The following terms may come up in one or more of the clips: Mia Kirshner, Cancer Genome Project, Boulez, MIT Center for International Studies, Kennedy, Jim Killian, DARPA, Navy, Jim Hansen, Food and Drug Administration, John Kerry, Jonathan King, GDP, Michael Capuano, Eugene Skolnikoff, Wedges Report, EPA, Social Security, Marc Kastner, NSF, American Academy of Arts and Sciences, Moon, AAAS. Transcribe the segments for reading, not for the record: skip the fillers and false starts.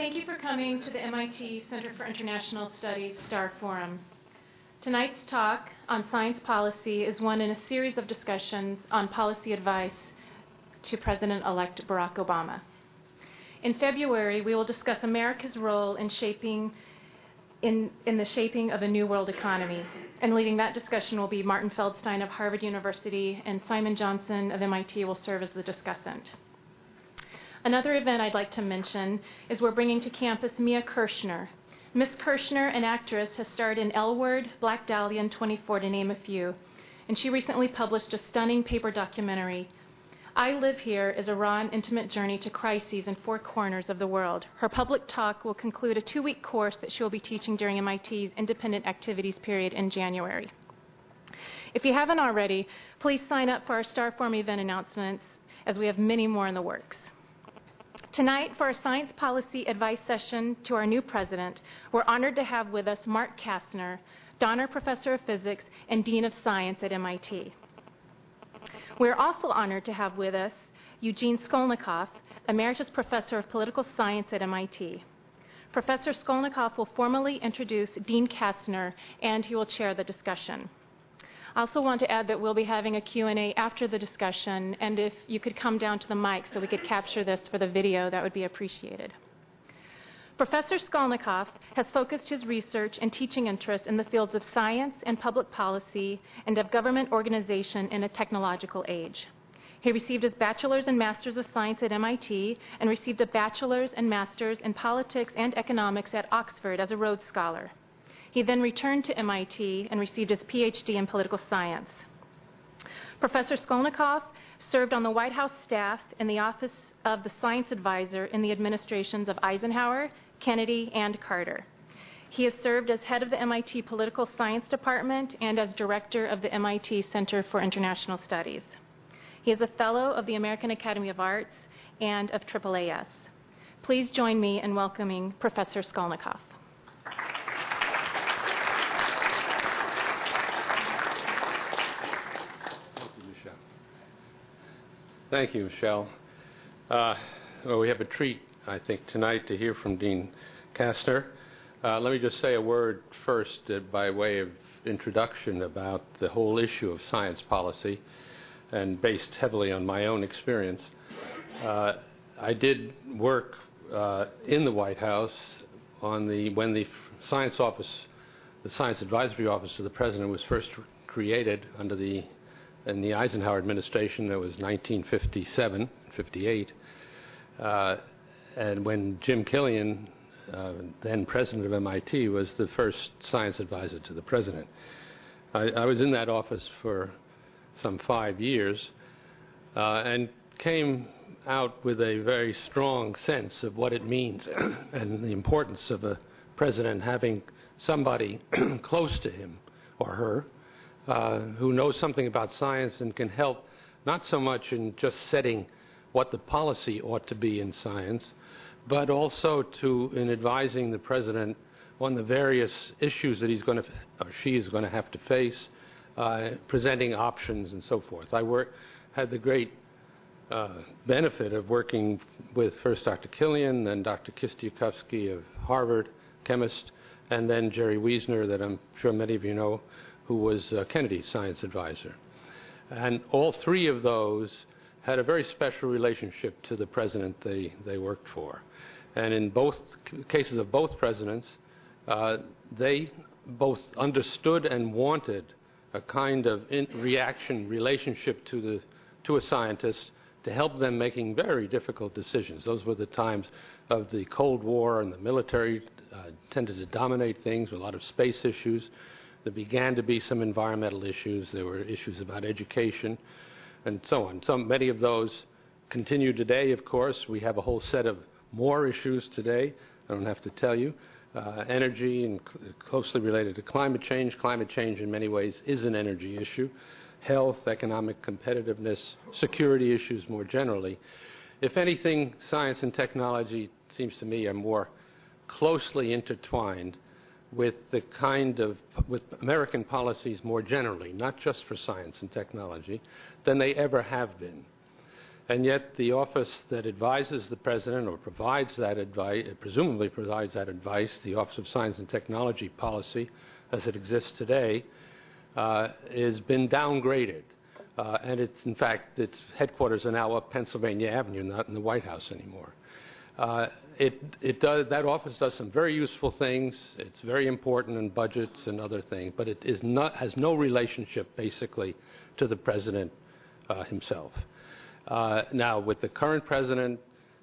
Thank you for coming to the MIT Center for International Studies Starr Forum. Tonight's talk on science policy is one in a series of discussions on policy advice to President-elect Barack Obama. In February, we will discuss America's role in the shaping of a new world economy. And leading that discussion will be Martin Feldstein of Harvard University, and Simon Johnson of MIT will serve as the discussant. Another event I'd like to mention is we're bringing to campus Mia Kirshner. Miss Kirshner, an actress, has starred in L Word, Black Dahlia, and 24, to name a few. And she recently published a stunning paper documentary. I Live Here is a raw and intimate journey to crises in four corners of the world. Her public talk will conclude a two-week course that she will be teaching during MIT's Independent Activities period in January. If you haven't already, please sign up for our Starr Forum event announcements, as we have many more in the works. Tonight, for our science policy advice session to our new president, we're honored to have with us Marc Kastner, Donner Professor of Physics and Dean of Science at MIT. We're also honored to have with us Eugene Skolnikoff, Emeritus Professor of Political Science at MIT. Professor Skolnikoff will formally introduce Dean Kastner, and he will chair the discussion. I also want to add that we'll be having a Q&A after the discussion, and if you could come down to the mic so we could capture this for the video, that would be appreciated. Professor Skolnikoff has focused his research and teaching interests in the fields of science and public policy and of government organization in a technological age. He received his bachelor's and master's of science at MIT and received a bachelor's and master's in politics and economics at Oxford as a Rhodes Scholar. He then returned to MIT and received his PhD in political science. Professor Skolnikoff served on the White House staff in the Office of the Science Advisor in the administrations of Eisenhower, Kennedy, and Carter. He has served as head of the MIT Political Science Department and as director of the MIT Center for International Studies. He is a fellow of the American Academy of Arts and of AAAS. Please join me in welcoming Professor Skolnikoff. Thank you, Michelle. Well, we have a treat, I think, tonight to hear from Dean Kastner. Let me just say a word first by way of introduction about the whole issue of science policy, and based heavily on my own experience. I did work in the White House when the science office, the Science Advisory Office of the President, was first created under the in the Eisenhower administration. That was 1957, 58, and when Jim Killian, then president of MIT, was the first science advisor to the president. I was in that office for some 5 years and came out with a very strong sense of what it means and the importance of a president having somebody close to him or her who knows something about science and can help, not so much in just setting what the policy ought to be in science, but also in advising the president on the various issues that he's going to or she is going to have to face, presenting options and so forth. I had the great benefit of working with first Dr. Killian, then Dr. Kistiakowsky of Harvard, chemist, and then Jerry Wiesner, that I'm sure many of you know, who was Kennedy's science advisor. And all three of those had a very special relationship to the president they worked for. And in both cases of both presidents, they both understood and wanted a kind of relationship to a scientist to help them making very difficult decisions. Those were the times of the Cold War, and the military tended to dominate things with a lot of space issues. There began to be some environmental issues. There were issues about education and so on. Many of those continue today, of course. We have a whole set of more issues today. I don't have to tell you. Energy and closely related to climate change. Climate change in many ways is an energy issue. Health, economic competitiveness, security issues more generally. If anything, science and technology, it seems to me, are more closely intertwined with American policies more generally, not just for science and technology, than they ever have been. And yet the office that advises the president or provides that advice, presumably provides that advice, the Office of Science and Technology Policy as it exists today, has been downgraded. And it's, in fact, its headquarters are now up Pennsylvania Avenue, not in the White House anymore. That office does some very useful things. It's very important in budgets and other things, but it is not, has no relationship, basically, to the president himself. Now, with the current president,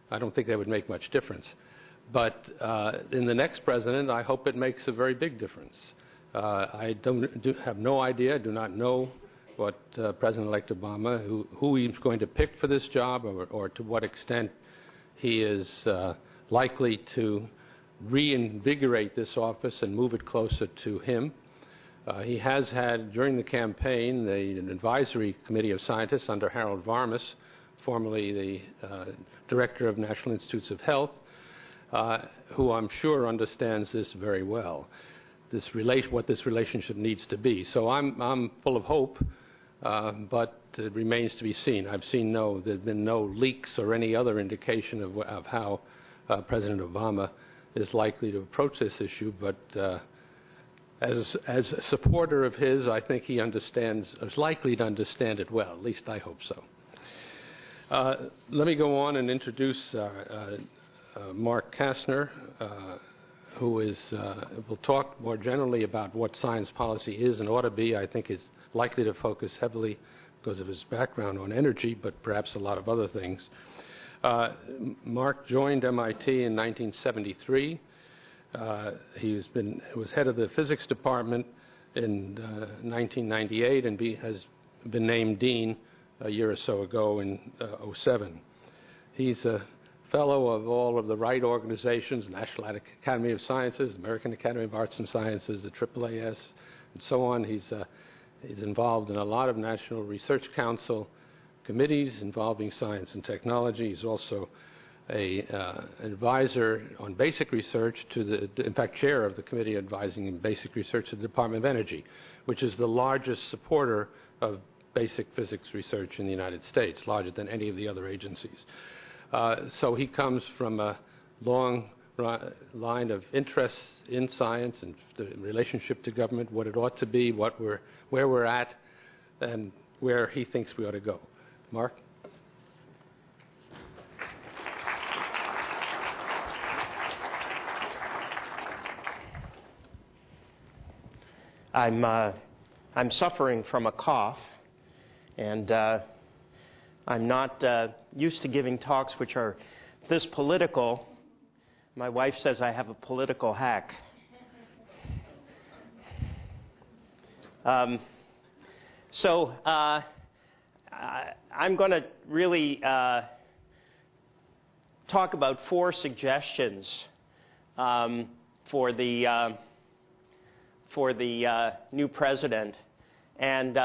I don't think that would make much difference. But in the next president, I hope it makes a very big difference. I have no idea, I do not know what President-elect Obama, who he's going to pick for this job, or to what extent he is likely to reinvigorate this office and move it closer to him. He has had, during the campaign, an advisory committee of scientists under Harold Varmus, formerly the director of National Institutes of Health, who I'm sure understands this very well, what this relationship needs to be. So I'm full of hope, but it remains to be seen. I've seen there've been no leaks or any other indication of how President Obama is likely to approach this issue, but as a supporter of his, I think he understands, is likely to understand it well. At least I hope so. Let me go on and introduce Marc Kastner, who is, will talk more generally about what science policy is and ought to be. I think is likely to focus heavily, because of his background, on energy, but perhaps a lot of other things. Marc joined MIT in 1973. He was head of the physics department in 1998 and has been named dean a year or so ago in 07. He's a fellow of all of the right organizations, National Academy of Sciences, American Academy of Arts and Sciences, the AAAS, and so on. He's involved in a lot of National Research Council committees involving science and technology. He's also an advisor on basic research to the, in fact, chair of the committee advising in basic research to the Department of Energy, which is the largest supporter of basic physics research in the United States, larger than any of the other agencies. So he comes from a long line of interests in science and the relationship to government, what it ought to be, where we're at, and where he thinks we ought to go. Marc? I'm suffering from a cough, and I'm not used to giving talks which are this political. My wife says I have a political hack. I'm going to really talk about four suggestions for the new president, and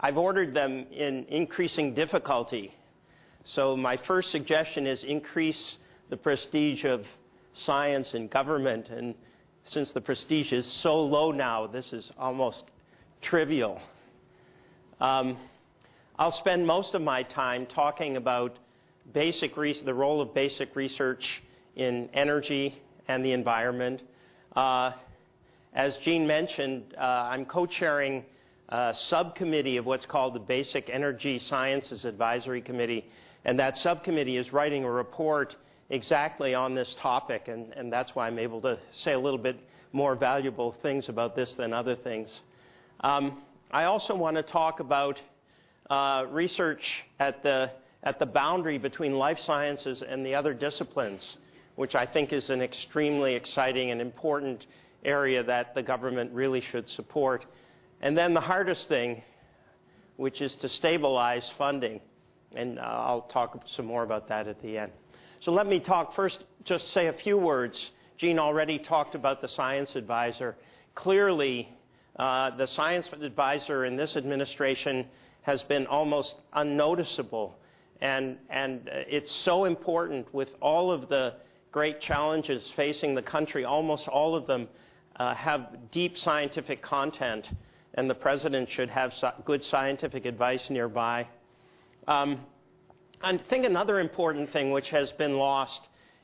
I've ordered them in increasing difficulty. So my first suggestion is increase the prestige of science and government, and since the prestige is so low now, this is almost trivial. I'll spend most of my time talking about the role of basic research in energy and the environment. As Gene mentioned, I'm co-chairing a subcommittee of what's called the Basic Energy Sciences Advisory Committee, and that subcommittee is writing a report exactly on this topic, and that's why I'm able to say a little bit more valuable things about this than other things. I also want to talk about research at the boundary between life sciences and the other disciplines, which I think is an extremely exciting and important area that the government really should support. And then the hardest thing, which is to stabilize funding, and I'll talk some more about that at the end. So let me talk first, just say a few words. Gene already talked about the science advisor. Clearly, the science advisor in this administration has been almost unnoticeable, and it's so important with all of the great challenges facing the country. Almost all of them have deep scientific content, and the president should have good scientific advice nearby. I think another important thing which has been lost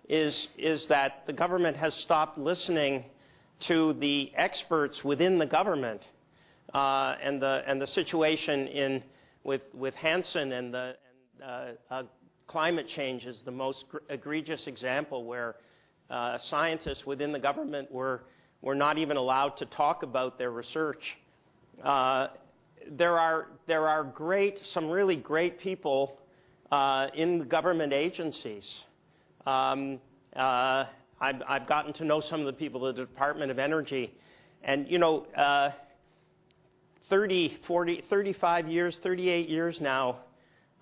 is that the government has stopped listening to the experts within the government, and the situation with Hansen and climate change is the most egregious example where scientists within the government were not even allowed to talk about their research. There are some really great people in the government agencies. I've gotten to know some of the people at the Department of Energy, and 38 years now,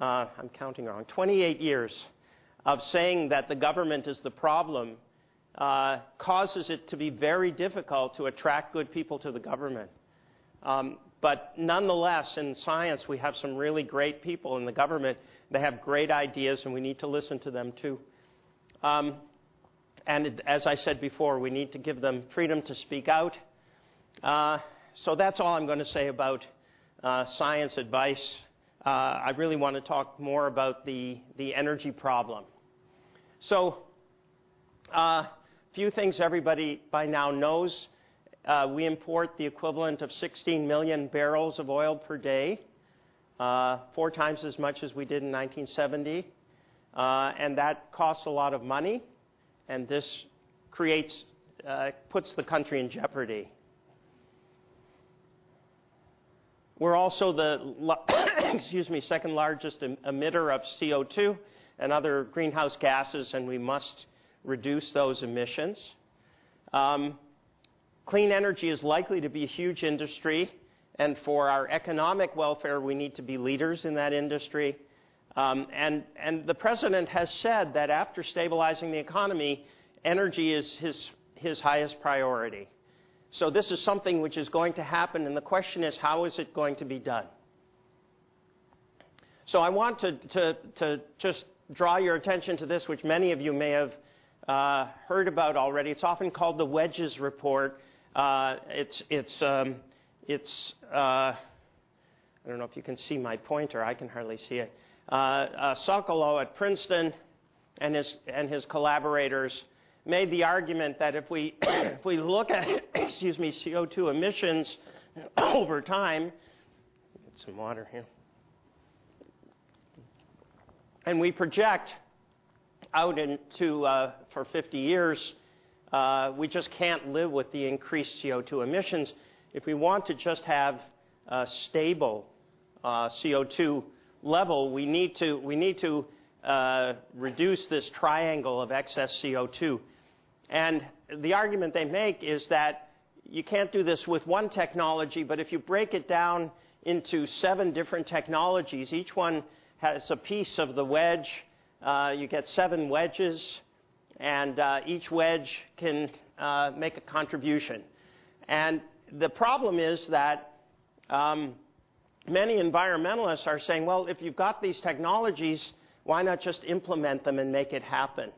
I'm counting wrong, 28 years of saying that the government is the problem causes it to be very difficult to attract good people to the government. But nonetheless, in science, we have some really great people in the government. They have great ideas, and we need to listen to them too. And as I said before, we need to give them freedom to speak out. So that's all I'm going to say about science advice. I really want to talk more about the energy problem. So few things everybody by now knows. We import the equivalent of 16 million barrels of oil per day, 4 times as much as we did in 1970. And that costs a lot of money, and this puts the country in jeopardy. We're also the second largest emitter of CO2 and other greenhouse gases, and we must reduce those emissions. Clean energy is likely to be a huge industry, and for our economic welfare, we need to be leaders in that industry. And the president has said that after stabilizing the economy, energy is his highest priority. So this is something which is going to happen, and the question is, how is it going to be done? So I want to just draw your attention to this, which many of you may have heard about already. It's often called the Wedges Report. I don't know if you can see my pointer. I can hardly see it. Sokolow at Princeton and his collaborators made the argument that if we if we look at CO2 emissions over time, get some water here, and we project out into for 50 years, we just can't live with the increased CO2 emissions. If we want to just have a stable CO2 level, we need to reduce this triangle of excess CO2. And the argument they make is that you can't do this with one technology, but if you break it down into 7 different technologies, each one has a piece of the wedge. You get 7 wedges, and each wedge can make a contribution. And the problem is that many environmentalists are saying, well, if you've got these technologies, why not just implement them and make it happen?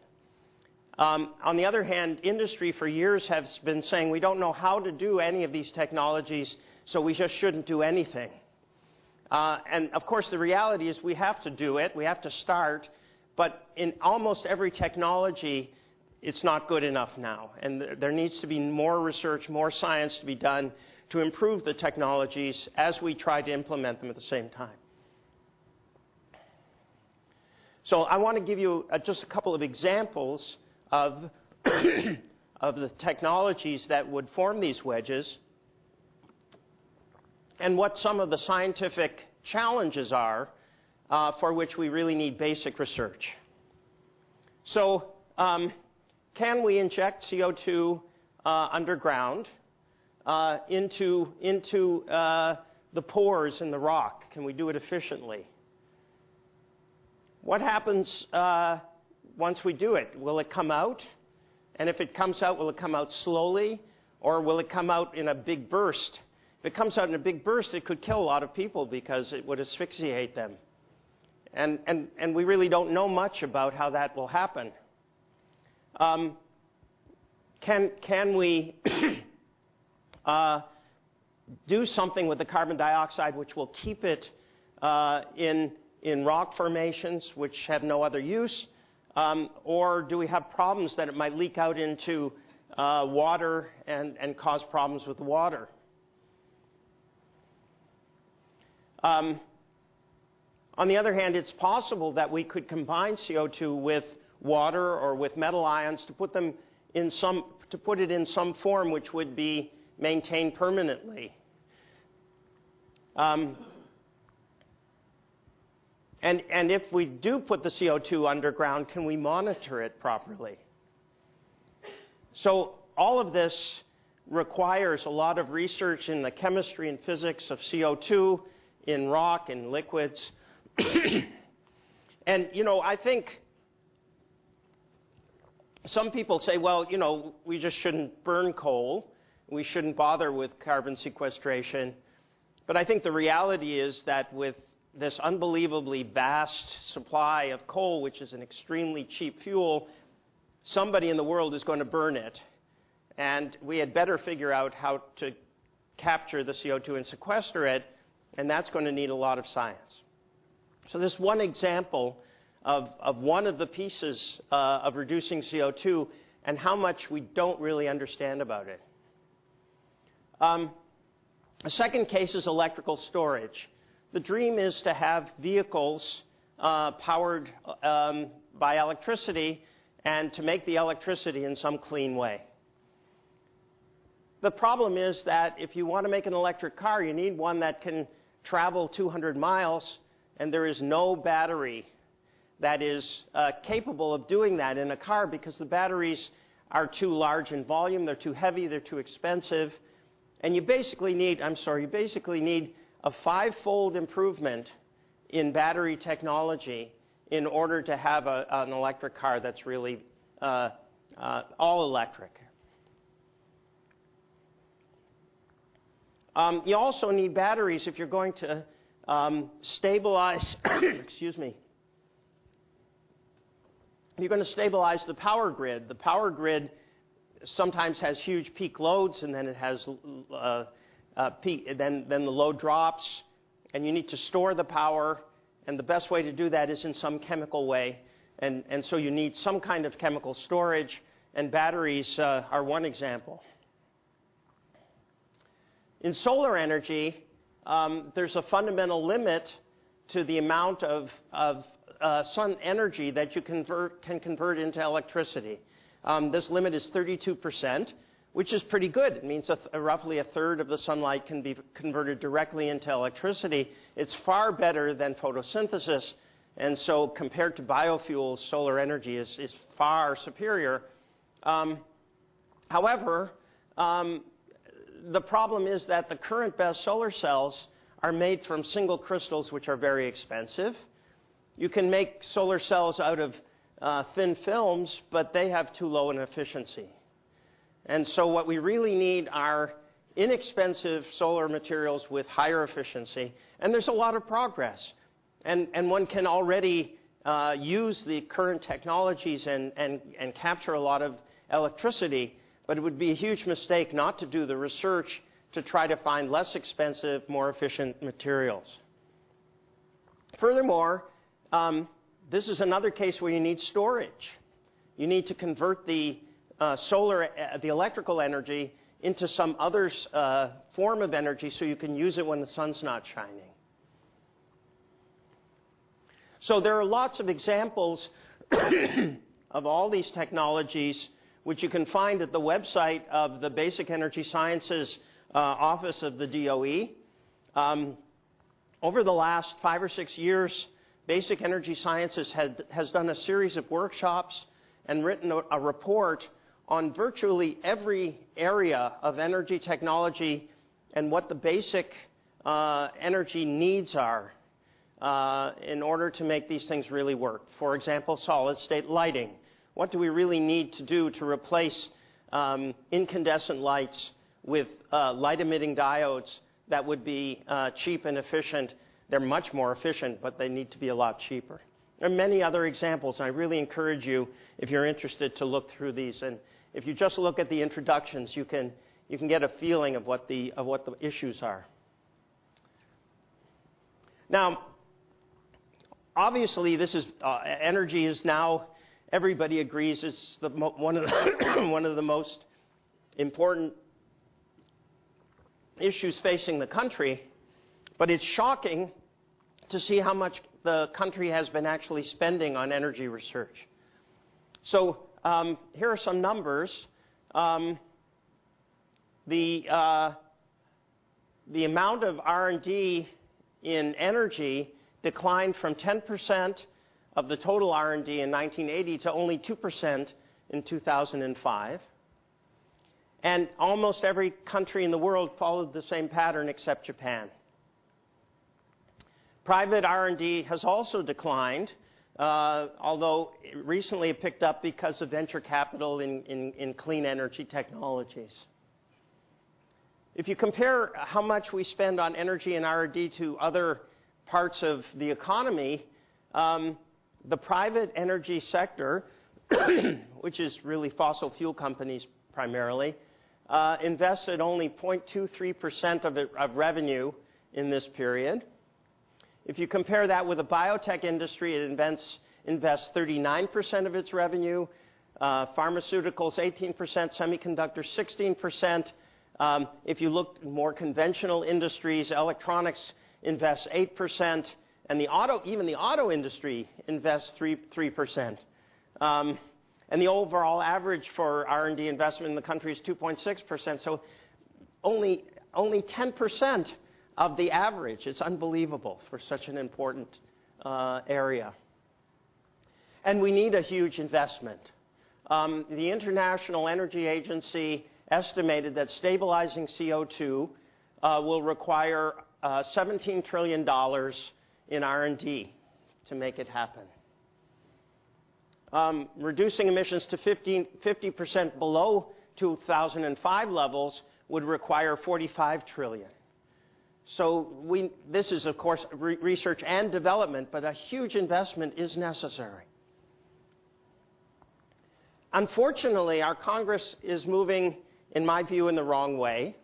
On the other hand, industry for years has been saying, we don't know how to do any of these technologies, so we just shouldn't do anything. And of course, the reality is we have to do it. We have to start. But in almost every technology, it's not good enough now. And there needs to be more research, more science to be done to improve the technologies as we try to implement them at the same time. So I want to give you just a couple of examples of, of the technologies that would form these wedges and what some of the scientific challenges are for which we really need basic research. So can we inject CO2 underground into the pores in the rock? Can we do it efficiently? What happens once we do it? Will it come out? And if it comes out, will it come out slowly? Or will it come out in a big burst? If it comes out in a big burst, it could kill a lot of people because it would asphyxiate them. And we really don't know much about how that will happen. Can we do something with the carbon dioxide which will keep it in rock formations, which have no other use? Or do we have problems that it might leak out into water and cause problems with the water? On the other hand, it's possible that we could combine CO2 with water or with metal ions to put them in some, to put it in some form which would be maintained permanently. And if we do put the CO2 underground, can we monitor it properly? So all of this requires a lot of research in the chemistry and physics of CO2, in rock, in liquids. And, you know, I think some people say, well, you know, we just shouldn't burn coal. We shouldn't bother with carbon sequestration. But I think the reality is that with this unbelievably vast supply of coal, which is an extremely cheap fuel, somebody in the world is going to burn it. And we had better figure out how to capture the CO2 and sequester it, and that's going to need a lot of science. So this one example of one of the pieces of reducing CO2 and how much we don't really understand about it. A second case is electrical storage. The dream is to have vehicles powered by electricity and to make the electricity in some clean way. The problem is that if you want to make an electric car, you need one that can travel 200 miles, and there is no battery that is capable of doing that in a car because the batteries are too large in volume, they're too heavy, they're too expensive, and you basically need, you basically need a 5-fold improvement in battery technology in order to have an electric car that's really all electric. You also need batteries if you're going to stabilize, excuse me, you're going to stabilize the power grid. The power grid sometimes has huge peak loads, and then it has then the load drops, and you need to store the power, and the best way to do that is in some chemical way, and so you need some kind of chemical storage, and batteries are one example. In solar energy, there's a fundamental limit to the amount of sun energy that you can convert into electricity. This limit is 32%, which is pretty good. It means roughly a third of the sunlight can be converted directly into electricity. It's far better than photosynthesis, and so compared to biofuels, solar energy is far superior. However, the problem is that the current best solar cells are made from single crystals, which are very expensive. You can make solar cells out of thin films, but they have too low an efficiency. And so what we really need are inexpensive solar materials with higher efficiency. And there's a lot of progress. And one can already use the current technologies and capture a lot of electricity. But it would be a huge mistake not to do the research to try to find less expensive, more efficient materials. Furthermore, this is another case where you need storage. You need to convert the electrical energy into some other form of energy so you can use it when the sun's not shining. So there are lots of examples of all these technologies which you can find at the website of the Basic Energy Sciences Office of the DOE. Over the last 5 or 6 years, Basic Energy Sciences has done a series of workshops and written a report on virtually every area of energy technology and what the basic energy needs are in order to make these things really work. For example, solid-state lighting. What do we really need to do to replace incandescent lights with light-emitting diodes that would be cheap and efficient? They're much more efficient, but they need to be a lot cheaper. There are many other examples, and I really encourage you, if you're interested, to look through these. And if you just look at the introductions, you can get a feeling of what the issues are. Now, obviously this is energy is now, everybody agrees it's the one of the most important issues facing the country, but it's shocking to see how much the country has been actually spending on energy research. So here are some numbers. The amount of R&D in energy declined from 10% of the total R&D in 1980 to only 2% in 2005. And almost every country in the world followed the same pattern except Japan. Private R&D has also declined, although recently it picked up because of venture capital in clean energy technologies. If you compare how much we spend on energy and R&D to other parts of the economy, the private energy sector, which is really fossil fuel companies primarily, invested only 0.23% of revenue in this period. If you compare that with the biotech industry, it invests 39% of its revenue, pharmaceuticals 18%, semiconductors 16%. If you look at more conventional industries, electronics invests 8%, and even the auto industry invests 3%. And the overall average for R&D investment in the country is 2.6%, so only 10% of the average. It's unbelievable for such an important area. And we need a huge investment. The International Energy Agency estimated that stabilizing CO2 will require $17 trillion in R&D to make it happen. Reducing emissions to 50% below 2005 levels would require $45 trillion. So this is, of course, research and development, but a huge investment is necessary. Unfortunately, our Congress is moving, in my view, in the wrong way.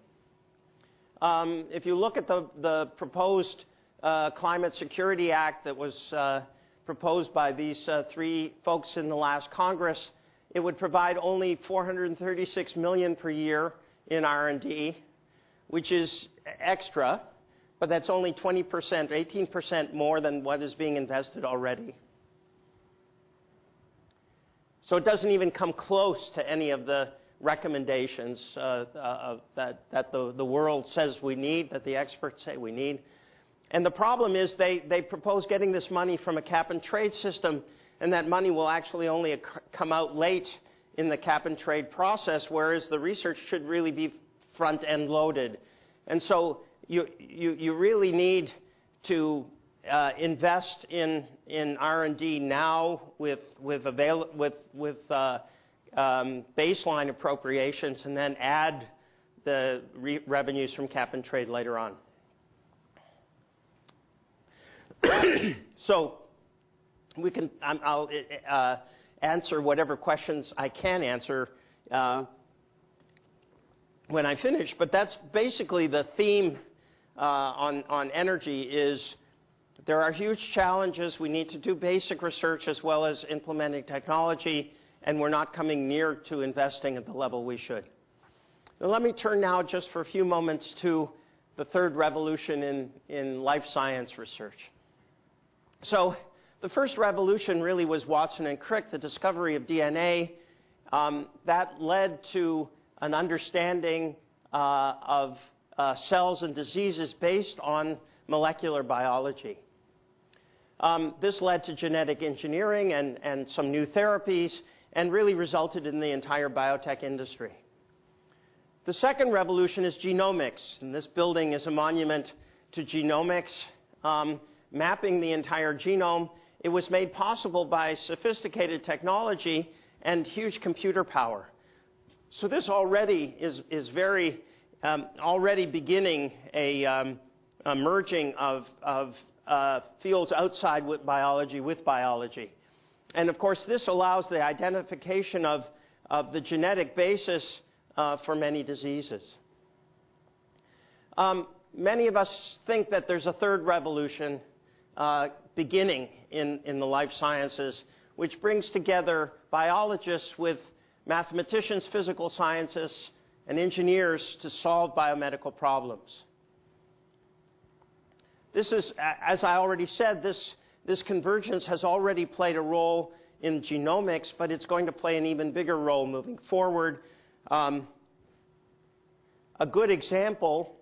If you look at the proposed Climate Security Act that was proposed by these three folks in the last Congress, it would provide only $436 million per year in R&D, which is extra, but that's only 20%, 18% more than what is being invested already. So it doesn't even come close to any of the recommendations that the world says we need, that the experts say we need. And the problem is they propose getting this money from a cap-and-trade system, and that money will actually only come out late in the cap-and-trade process, whereas the research should really be front-end loaded. And so you really need to invest in R&D now with baseline appropriations, and then add the revenues from cap-and-trade later on. So we can, I'll answer whatever questions I can answer when I finish, but that's basically the theme on energy is there are huge challenges. We need to do basic research as well as implementing technology, and we're not coming near to investing at the level we should. Now, let me turn now just for a few moments to the third revolution in life science research. So the first revolution really was Watson and Crick, the discovery of DNA. That led to an understanding of cells and diseases based on molecular biology. This led to genetic engineering and some new therapies, and really resulted in the entire biotech industry. The second revolution is genomics, and this building is a monument to genomics, mapping the entire genome. It was made possible by sophisticated technology and huge computer power. So this already is very already beginning a merging of fields outside with biology, and of course this allows the identification of the genetic basis for many diseases. Many of us think that there's a third revolution beginning in the life sciences, which brings together biologists with mathematicians, physical scientists, and engineers to solve biomedical problems. This is, as I already said, this convergence has already played a role in genomics, but it's going to play an even bigger role moving forward. A good example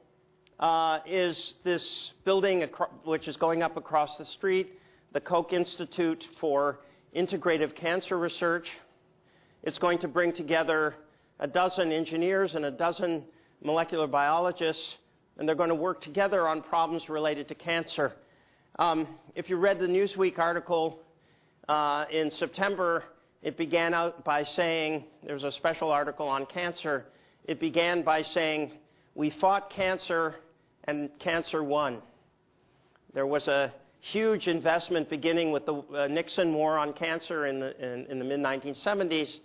is this building, which is going up across the street, the Koch Institute for Integrative Cancer Research. It's going to bring together a dozen engineers and a dozen molecular biologists, and they're going to work together on problems related to cancer. If you read the Newsweek article in September, it began out by saying, there's a special article on cancer, it began by saying, we fought cancer and cancer won. There was a huge investment beginning with the Nixon war on cancer in the mid-1970s,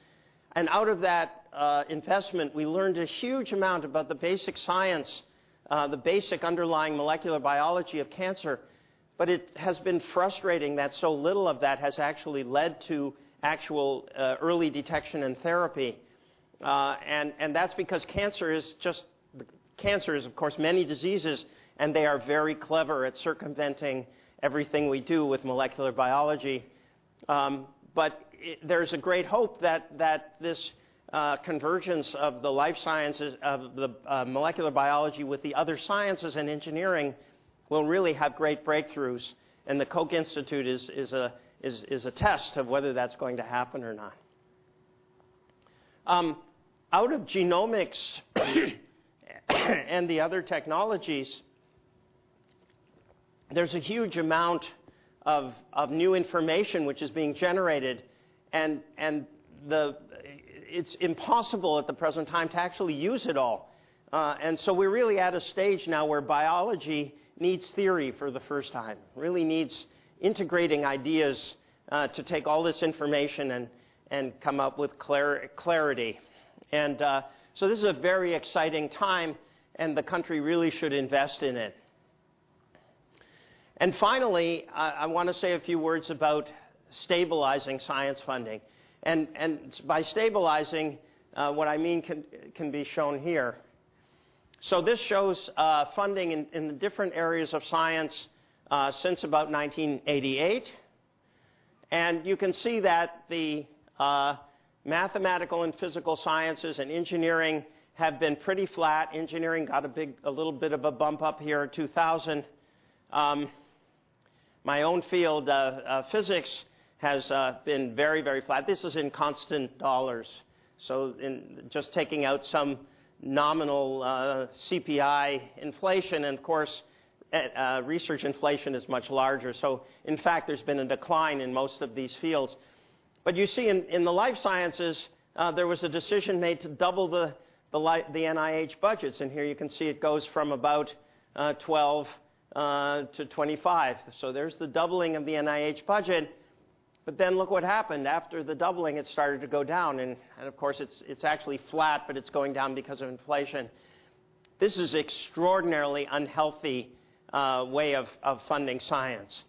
and out of that investment we learned a huge amount about the basic science, the basic underlying molecular biology of cancer, but it has been frustrating that so little of that has actually led to actual early detection and therapy, and that's because cancer is of course many diseases, and they are very clever at circumventing everything we do with molecular biology. There's a great hope that this convergence of the life sciences, of the molecular biology with the other sciences and engineering, will really have great breakthroughs. And the Koch Institute is a test of whether that's going to happen or not. Out of genomics and the other technologies, there's a huge amount of new information which is being generated, and it's impossible at the present time to actually use it all. And so we're really at a stage now where biology needs theory for the first time, really needs integrating ideas to take all this information and come up with clarity. And so this is a very exciting time, and the country really should invest in it. And finally, I want to say a few words about stabilizing science funding. And by stabilizing, what I mean can be shown here. So this shows funding in the different areas of science since about 1988. And you can see that the mathematical and physical sciences and engineering have been pretty flat. Engineering got a little bit of a bump up here in 2000. My own field, physics, has been very, very flat. This is in constant dollars. So in just taking out some nominal CPI inflation, and of course, research inflation is much larger. So in fact, there's been a decline in most of these fields. But you see in the life sciences, there was a decision made to double the NIH budgets. And here you can see it goes from about 12 to 25. So there's the doubling of the NIH budget. But then look what happened. After the doubling, it started to go down. And of course, it's actually flat, but it's going down because of inflation. This is extraordinarily unhealthy way of funding science.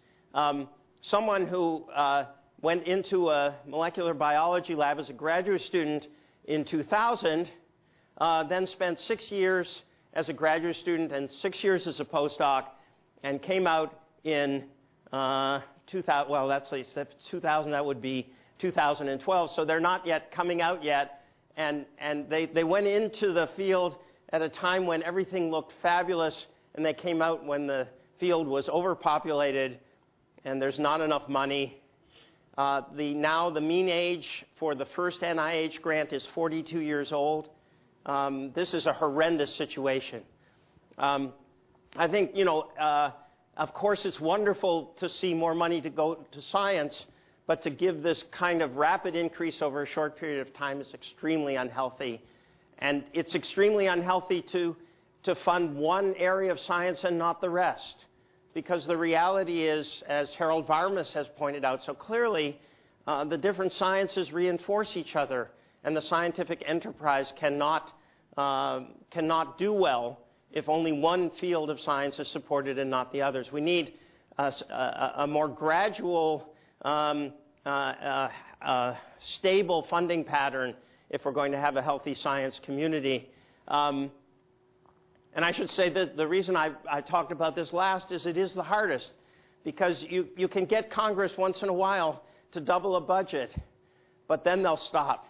Someone who went into a molecular biology lab as a graduate student in 2000, then spent 6 years as a graduate student and 6 years as a postdoc, and came out in 2000, well, that's 2000, that would be 2012, so they're not yet coming out yet, and they went into the field at a time when everything looked fabulous, and they came out when the field was overpopulated and there's not enough money. Now the mean age for the first NIH grant is 42 years old. This is a horrendous situation. I think, of course, it's wonderful to see more money to go to science, but to give this kind of rapid increase over a short period of time is extremely unhealthy. And it's extremely unhealthy to fund one area of science and not the rest, because the reality is, as Harold Varmus has pointed out so clearly, the different sciences reinforce each other, and the scientific enterprise cannot do well if only one field of science is supported and not the others. We need a more gradual, stable funding pattern if we're going to have a healthy science community. And I should say that the reason I talked about this last is it is the hardest, because you can get Congress once in a while to double a budget, but then they'll stop.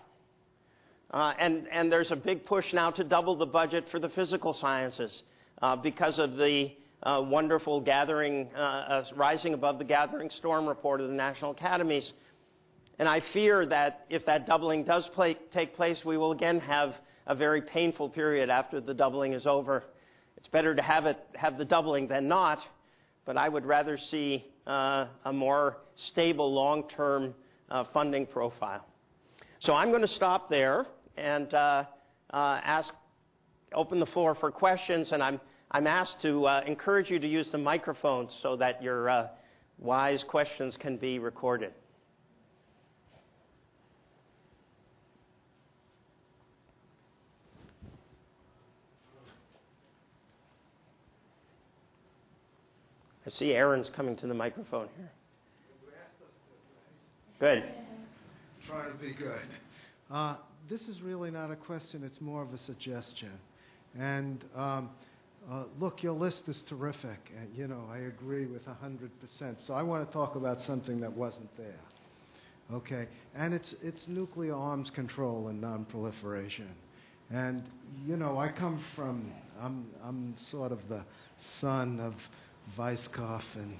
And there's a big push now to double the budget for the physical sciences because of the wonderful gathering, rising above the Gathering Storm report of the National Academies. And I fear that if that doubling does take place, we will again have a very painful period after the doubling is over. It's better to have the doubling than not, but I would rather see a more stable, long-term funding profile. So I'm going to stop there and open the floor for questions, and I'm asked to encourage you to use the microphones so that your wise questions can be recorded. I see Aaron's coming to the microphone here. Good. Trying to be good. This is really not a question, it's more of a suggestion. And look, your list is terrific. And, you know, I agree with 100%. So I want to talk about something that wasn't there. Okay. And it's nuclear arms control and nonproliferation. And, you know, I come from, I'm sort of the son of Weizkopf and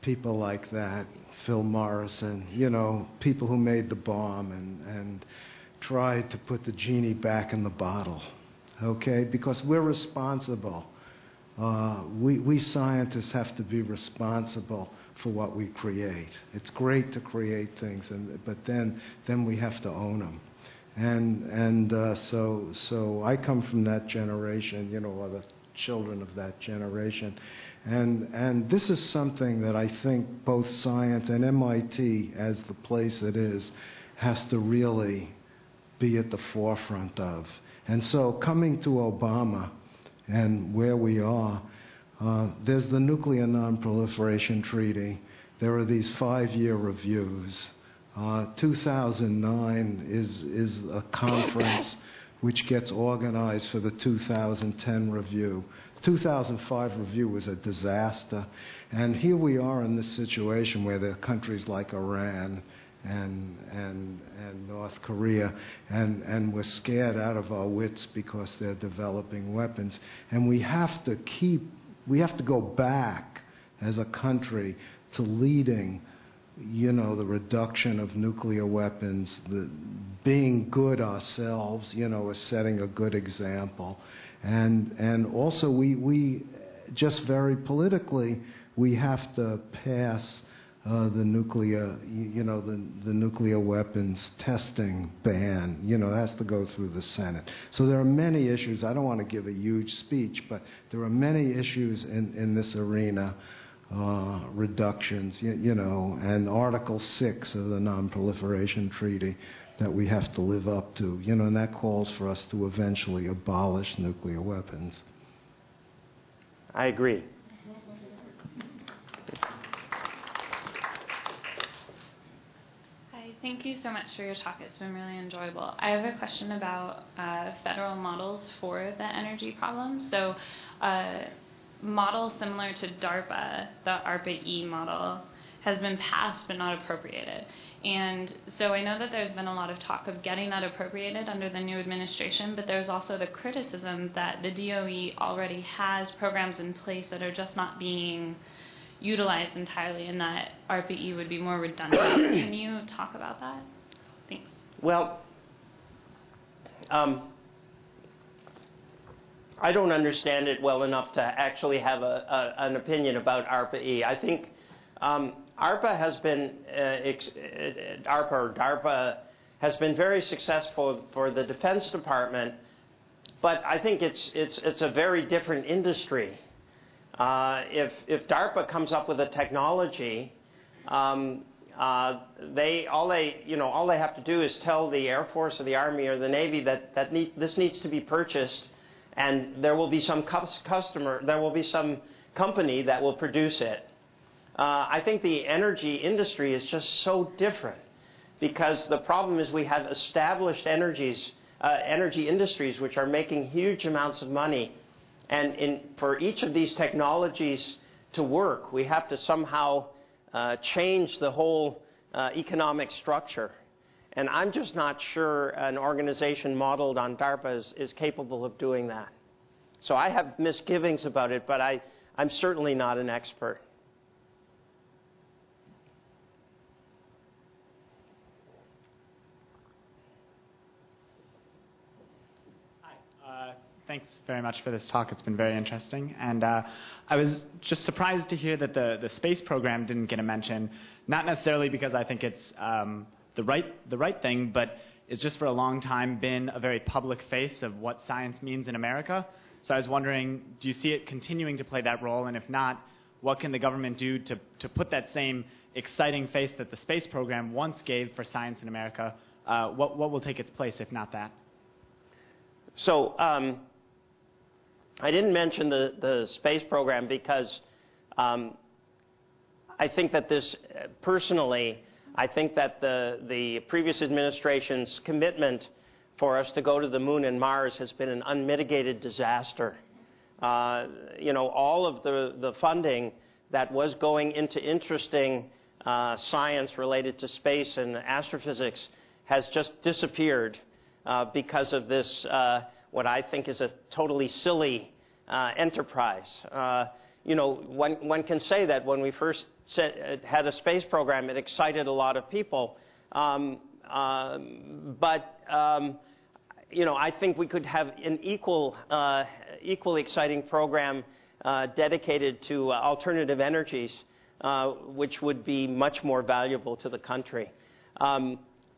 people like that, Phil Morrison, you know, people who made the bomb and tried to put the genie back in the bottle, okay? Because we're responsible. We scientists have to be responsible for what we create. It's great to create things, but then we have to own them. So I come from that generation, you know, or the children of that generation. And this is something that I think both science and MIT, as the place it is, has to really be at the forefront of. And so coming to Obama and where we are, there's the Nuclear Nonproliferation Treaty. There are these 5-year reviews. 2009 is a conference which gets organized for the 2010 review. 2005 review was a disaster. And here we are in this situation where there are countries like Iran and North Korea, and we're scared out of our wits because they're developing weapons. And we have to go back as a country to leading, you know, the reduction of nuclear weapons, being good ourselves, you know, is setting a good example. And also we just very politically, we have to pass the nuclear, you know, the nuclear weapons testing ban. You know, it has to go through the Senate. So there are many issues. I don't want to give a huge speech, but there are many issues in this arena. Reductions, you know, and Article 6 of the Nonproliferation Treaty that we have to live up to, you know, and that calls for us to eventually abolish nuclear weapons. I agree. Hi, thank you so much for your talk. It's been really enjoyable. I have a question about federal models for the energy problem. So, model similar to DARPA, the ARPA-E model, has been passed but not appropriated. And so I know that there's been a lot of talk of getting that appropriated under the new administration, but there's also the criticism that the DOE already has programs in place that are just not being utilized entirely, and that ARPA-E would be more redundant. Can you talk about that? Thanks. Well, I don't understand it well enough to actually have an opinion about ARPA-E. I think ARPA has been DARPA has been very successful for the Defense Department, but I think it's a very different industry. If DARPA comes up with a technology, all they have to do is tell the Air Force or the Army or the Navy that this needs to be purchased. And there will be some company that will produce it. I think the energy industry is just so different, because the problem is we have established energy industries which are making huge amounts of money, and for each of these technologies to work, we have to somehow change the whole economic structure. And I'm just not sure an organization modeled on DARPA is capable of doing that. So I have misgivings about it, but I'm certainly not an expert. Thanks very much for this talk. It's been very interesting. And I was just surprised to hear that the space program didn't get a mention, not necessarily because I think it's the right thing, but it's just for a long time been a very public face of what science means in America. So I was wondering, do you see it continuing to play that role? And if not, what can the government do to put that same exciting face that the space program once gave for science in America? What will take its place if not that? So I didn't mention the space program because I think that this, personally, I think that the previous administration's commitment for us to go to the Moon and Mars has been an unmitigated disaster. You know, all of the funding that was going into interesting science related to space and astrophysics has just disappeared because of this what I think is a totally silly enterprise. You know, one can say that when we first had a space program, it excited a lot of people. But you know, I think we could have an equally exciting program dedicated to alternative energies, which would be much more valuable to the country.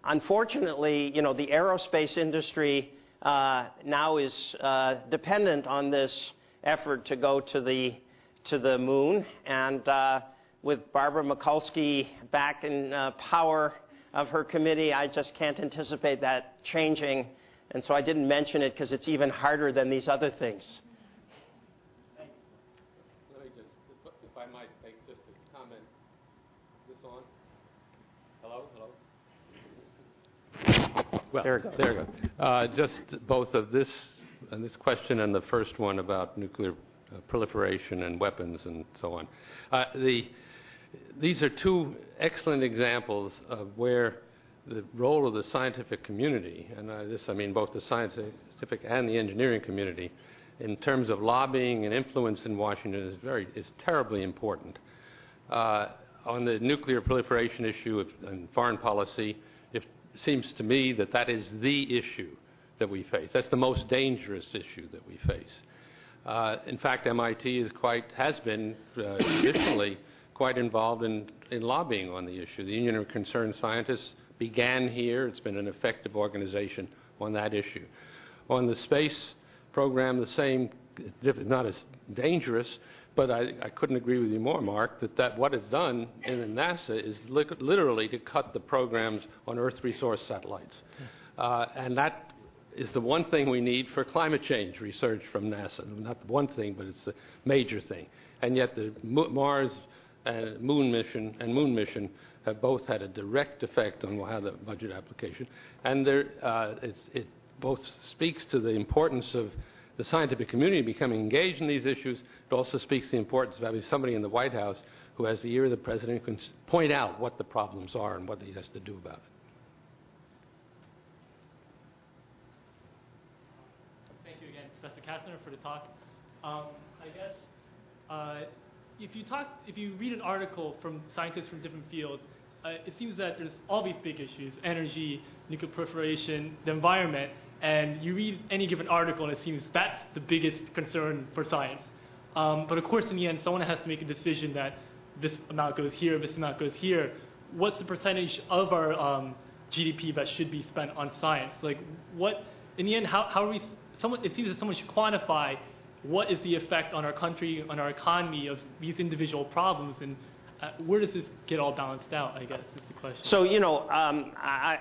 Unfortunately, you know, the aerospace industry now is dependent on this effort to go to the moon, and with Barbara Mikulski back in power of her committee, I just can't anticipate that changing, and so I didn't mention it because it's even harder than these other things. Thank you. Let me just, if I might, make just a comment. Is this on? Hello? Hello? Well, there it goes. There you go. Just both of this and this question and the first one about nuclear proliferation and weapons and so on. These are two excellent examples of where the role of the scientific community, and this I mean both the scientific and the engineering community, in terms of lobbying and influence in Washington is terribly important. On the nuclear proliferation issue and foreign policy, seems to me that that is the issue that we face. That's the most dangerous issue that we face. In fact, MIT has been traditionally quite involved in lobbying on the issue. The Union of Concerned Scientists began here. It's been an effective organization on that issue. On the space program, the same, not as dangerous, but I couldn't agree with you more, Mark, that what it's done in NASA is literally to cut the programs on Earth resource satellites. And that is the one thing we need for climate change research from NASA. Not the one thing, but it's the major thing. And yet the Mars and Moon mission have both had a direct effect on how the budget application. And it both speaks to the importance of the scientific community becoming engaged in these issues. It also speaks to the importance of having somebody in the White House who, as the ear of the president, can point out what the problems are and what he has to do about it. Thank you again, Professor Kastner, for the talk. I guess if you read an article from scientists from different fields, it seems that there's all these big issues: energy, nuclear proliferation, the environment. And you read any given article, and it seems that's the biggest concern for science. But of course, in the end, someone has to make a decision that this amount goes here, this amount goes here. What's the percentage of our GDP that should be spent on science? Like, what, in the end, how are we? It seems that someone should quantify what is the effect on our country, on our economy, of these individual problems, and where does this get all balanced out, I guess, is the question. So, you know,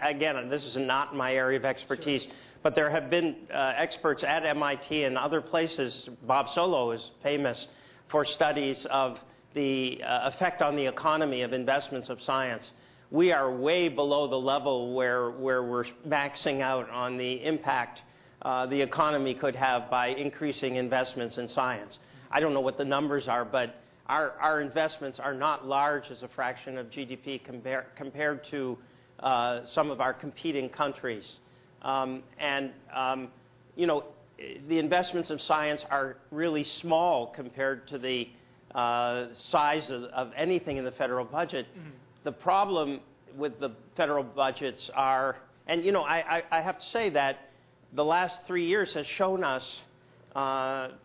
again, this is not my area of expertise, sure. But there have been experts at MIT and other places. Bob Solow is famous for studies of the effect on the economy of investments of science, we are way below the level where we're maxing out on the impact the economy could have by increasing investments in science. I don't know what the numbers are, but our investments are not large as a fraction of GDP compared to some of our competing countries. You know, the investments of science are really small compared to the size of anything in the federal budget. Mm-hmm. The problem with the federal budgets are, and you know, I have to say that the last 3 years has shown us,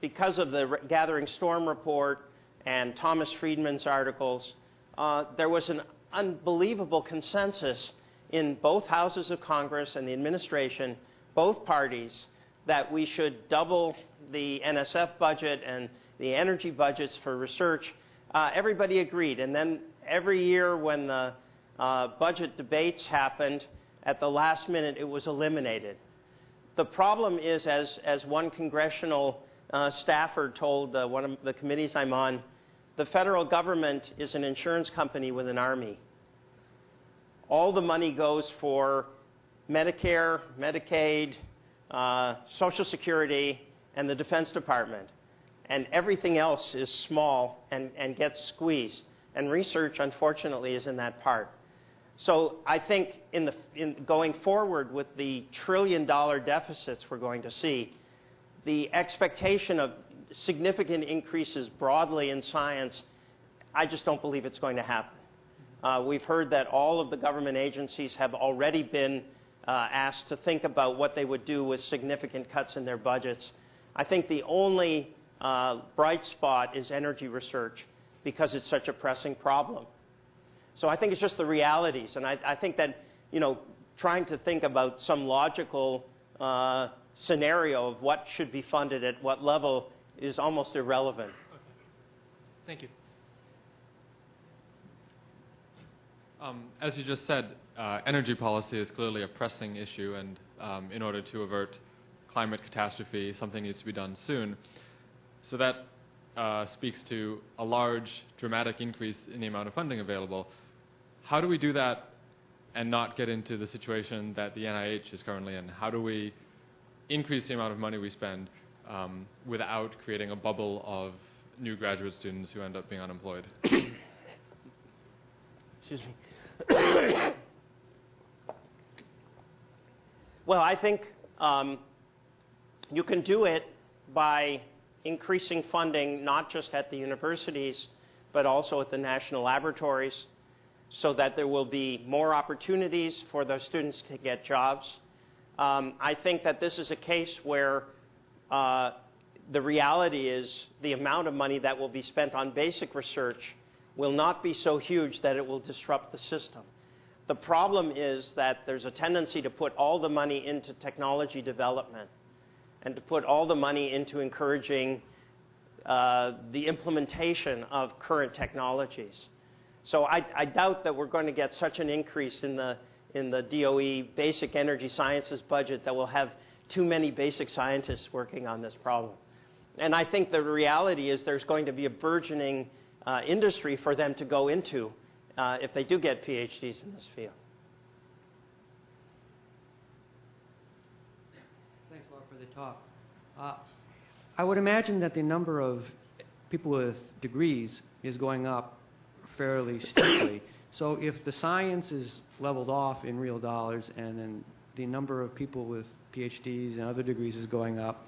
because of the Gathering Storm report and Thomas Friedman's articles, there was an unbelievable consensus in both houses of Congress and the administration, both parties, that we should double the NSF budget and the energy budgets for research. Everybody agreed. And then every year when the budget debates happened, at the last minute it was eliminated. The problem is, as one congressional staffer told one of the committees I'm on, the federal government is an insurance company with an army. All the money goes for Medicare, Medicaid, Social Security, and the Defense Department. And everything else is small and gets squeezed. And research, unfortunately, is in that part. So I think in going forward with the trillion-dollar deficits we're going to see, the expectation of significant increases broadly in science, I just don't believe it's going to happen. We've heard that all of the government agencies have already been asked to think about what they would do with significant cuts in their budgets. I think the only bright spot is energy research, because it's such a pressing problem. So I think it's just the realities, and I think that, you know, trying to think about some logical scenario of what should be funded at what level is almost irrelevant. Okay. Thank you. As you just said, energy policy is clearly a pressing issue, and in order to avert climate catastrophe, something needs to be done soon. So that speaks to a large, dramatic increase in the amount of funding available. How do we do that and not get into the situation that the NIH is currently in? How do we increase the amount of money we spend without creating a bubble of new graduate students who end up being unemployed? Excuse me. Well, I think you can do it by increasing funding not just at the universities but also at the national laboratories, so that there will be more opportunities for those students to get jobs. I think that this is a case where the reality is the amount of money that will be spent on basic research will not be so huge that it will disrupt the system. The problem is that there's a tendency to put all the money into technology development and to put all the money into encouraging the implementation of current technologies. So I doubt that we're going to get such an increase in the DOE basic energy sciences budget that we'll have too many basic scientists working on this problem. And I think the reality is there's going to be a burgeoning industry for them to go into if they do get PhDs in this field. The talk. I would imagine that the number of people with degrees is going up fairly steeply. So if the science is leveled off in real dollars and then the number of people with PhDs and other degrees is going up,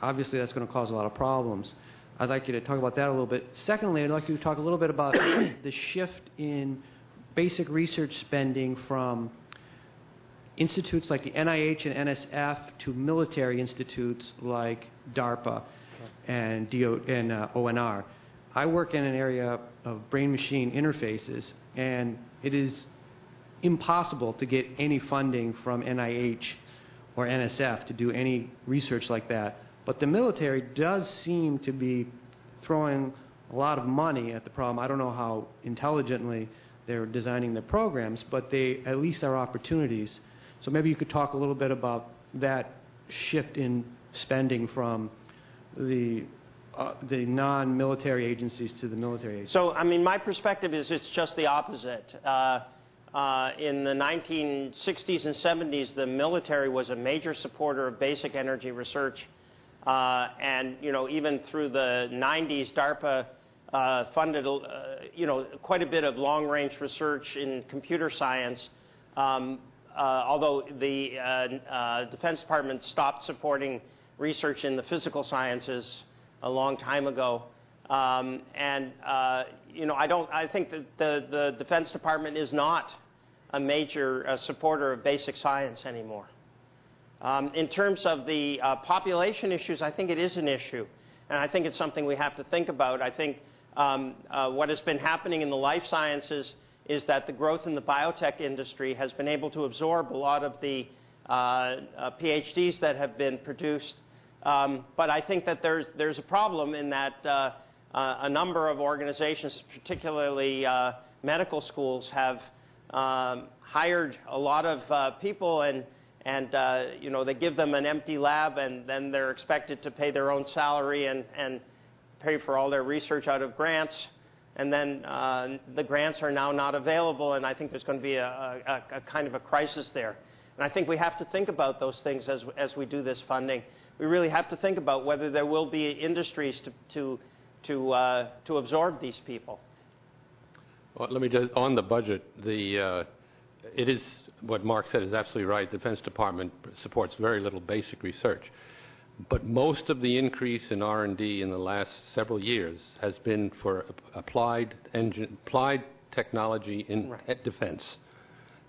obviously that's going to cause a lot of problems. I'd like you to talk about that a little bit. Secondly, I'd like you to talk a little bit about the shift in basic research spending from institutes like the NIH and NSF to military institutes like DARPA and ONR. I work in an area of brain-machine interfaces, and it is impossible to get any funding from NIH or NSF to do any research like that. But the military does seem to be throwing a lot of money at the problem. I don't know how intelligently they're designing their programs, but they at least are opportunities. So maybe you could talk a little bit about that shift in spending from the the non-military agencies to the military agencies? So, I mean, my perspective is it's just the opposite. In the 1960s and 70s, the military was a major supporter of basic energy research. And, you know, even through the 90s, DARPA funded, you know, quite a bit of long-range research in computer science. Although the Defense Department stopped supporting research in the physical sciences a long time ago. You know, I think that the Defense Department is not a major supporter of basic science anymore. In terms of the population issues, I think it is an issue. And I think it's something we have to think about. I think what has been happening in the life sciences is that the growth in the biotech industry has been able to absorb a lot of the PhDs that have been produced. But I think that there's a problem in that a number of organizations, particularly medical schools, have hired a lot of people, and you know, they give them an empty lab, and then they're expected to pay their own salary and pay for all their research out of grants, and then the grants are now not available, and I think there's going to be a kind of a crisis there. And I think we have to think about those things as we do this funding. We really have to think about whether there will be industries to absorb these people. Well, let me just, on the budget, the it is, what Mark said is absolutely right. The Defense Department supports very little basic research. But most of the increase in R&D in the last several years has been for applied technology in right. defense,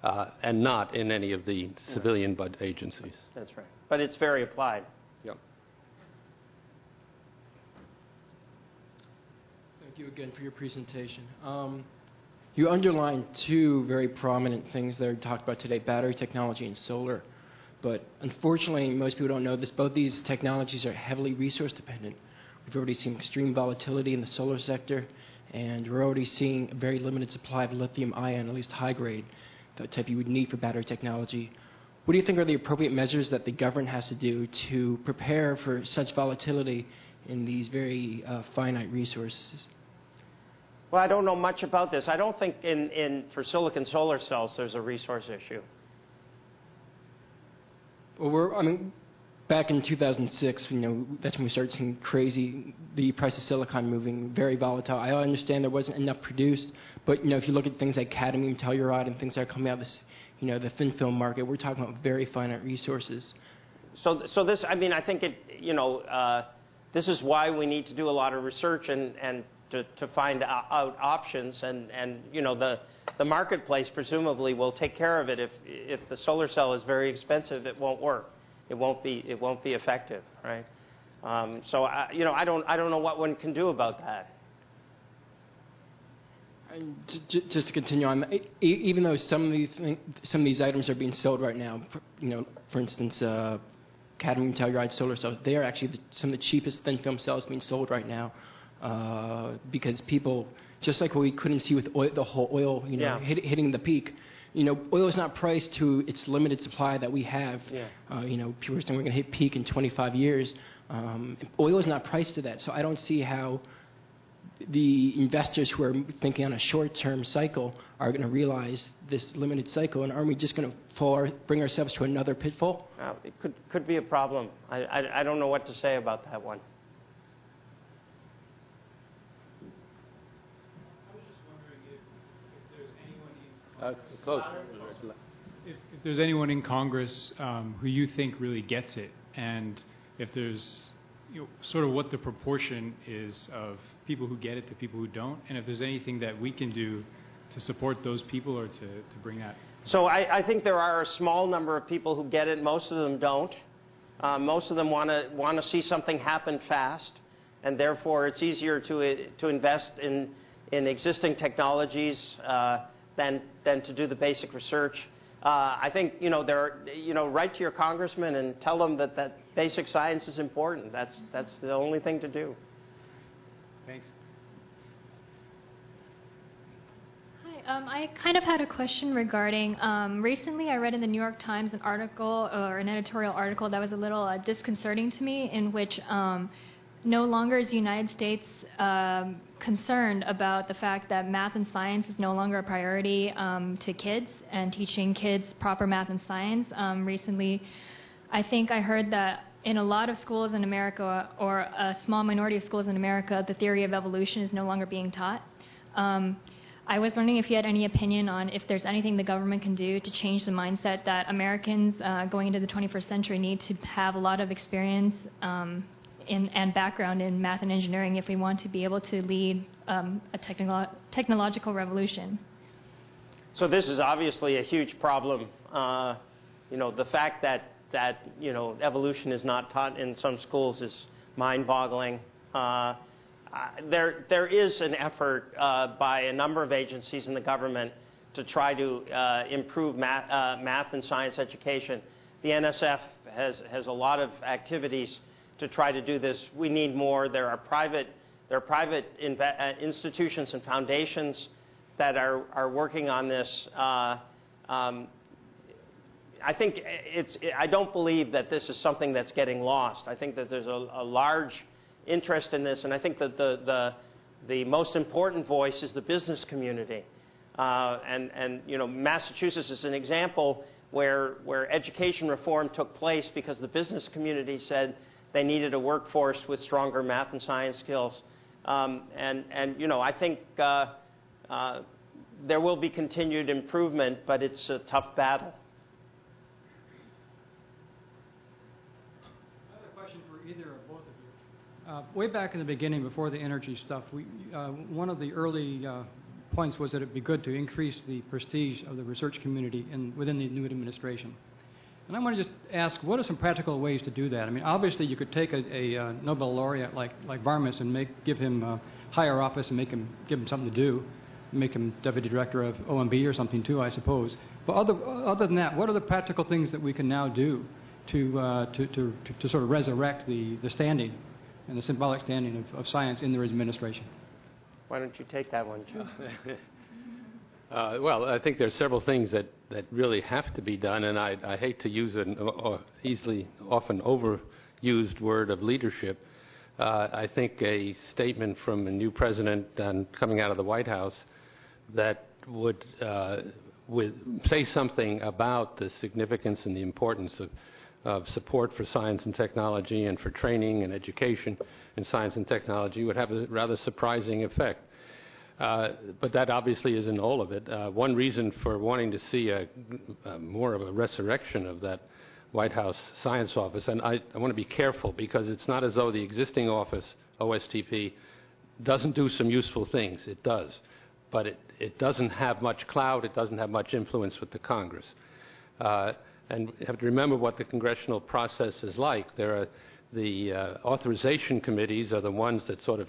and not in any of the civilian right. agencies. That's right. But it's very applied. Yep. Thank you again for your presentation. You underlined two very prominent things that are talked about today, battery technology and solar. But unfortunately, most people don't know this. Both these technologies are heavily resource dependent. We've already seen extreme volatility in the solar sector, and we're already seeing a very limited supply of lithium ion, at least high grade, the type you would need for battery technology. What do you think are the appropriate measures that the government has to do to prepare for such volatility in these very finite resources? Well, I don't know much about this. I don't think for silicon solar cells there's a resource issue. Well, I mean, back in 2006, you know, that's when we started seeing the price of silicon moving, very volatile. I understand there wasn't enough produced, but, you know, if you look at things like cadmium, telluride, and things that are coming out of this, you know, the thin film market, we're talking about very finite resources. So this, I mean, I think it, you know, this is why we need to do a lot of research and to find out options, and you know, the marketplace presumably will take care of it. If the solar cell is very expensive, it won't work. It won't be effective, right? You know, I don't know what one can do about that. And just to continue on, even though some of these items are being sold right now, you know, for instance, cadmium telluride solar cells, they are actually some of the cheapest thin film cells being sold right now. Because people, just like we couldn't see with oil, the whole oil, you know, yeah. hitting the peak, you know, oil is not priced to its limited supply that we have. Yeah. You know, people are saying we're going to hit peak in 25 years. Oil is not priced to that, so I don't see how the investors who are thinking on a short-term cycle are going to realize this limited cycle, and are we just going to bring ourselves to another pitfall? It could be a problem. I don't know what to say about that one. If there's anyone in Congress who you think really gets it, and if there's, you know, sort of what the proportion is of people who get it to people who don't, and if there's anything that we can do to support those people or to bring that. So I think there are a small number of people who get it. Most of them don't. Most of them want to see something happen fast, and therefore it's easier to invest in existing technologies. Than to do the basic research. I think, you know, write to your congressman and tell them that basic science is important. That's the only thing to do. Thanks. Hi, I kind of had a question regarding, recently I read in the New York Times an article, or an editorial article, that was a little disconcerting to me, in which no longer is the United States concerned about the fact that math and science is no longer a priority to kids and teaching kids proper math and science. Recently, I think I heard that in a lot of schools in America, or a small minority of schools in America, the theory of evolution is no longer being taught. I was wondering if you had any opinion on if there's anything the government can do to change the mindset that Americans going into the 21st century need to have a lot of experience and background in math and engineering if we want to be able to lead a technological revolution. So this is obviously a huge problem. The fact that evolution is not taught in some schools is mind-boggling. There is an effort by a number of agencies in the government to try to improve math and science education. The NSF has a lot of activities to try to do this. We need more. There are private institutions and foundations that are working on this. I think I don't believe that this is something that's getting lost. I think that there's a large interest in this, and I think that the most important voice is the business community. And Massachusetts is an example where education reform took place because the business community said they needed a workforce with stronger math and science skills. I think there will be continued improvement, but it's a tough battle. Way back in the beginning, before the energy stuff, one of the early points was that it would be good to increase the prestige of the research community within the new administration. And I want to just ask, what are some practical ways to do that? I mean, obviously, you could take a Nobel laureate like Varmus and give him higher office and give him something to do, make him deputy director of OMB or something, too, I suppose. But other than that, what are the practical things that we can now do to sort of resurrect the standing and the symbolic standing of science in their administration? Why don't you take that one, Jim? Well, I think there's several things that really have to be done, and I hate to use an often overused word of leadership. I think a statement from a new president coming out of the White House that would say something about the significance and the importance of support for science and technology and for training and education in science and technology would have a rather surprising effect. But that obviously isn't all of it. One reason for wanting to see more of a resurrection of that White House science office, and I want to be careful because it's not as though the existing office, OSTP, doesn't do some useful things. It does. But it doesn't have much clout. It doesn't have much influence with the Congress. And you have to remember what the congressional process is like. The authorization committees are the ones that sort of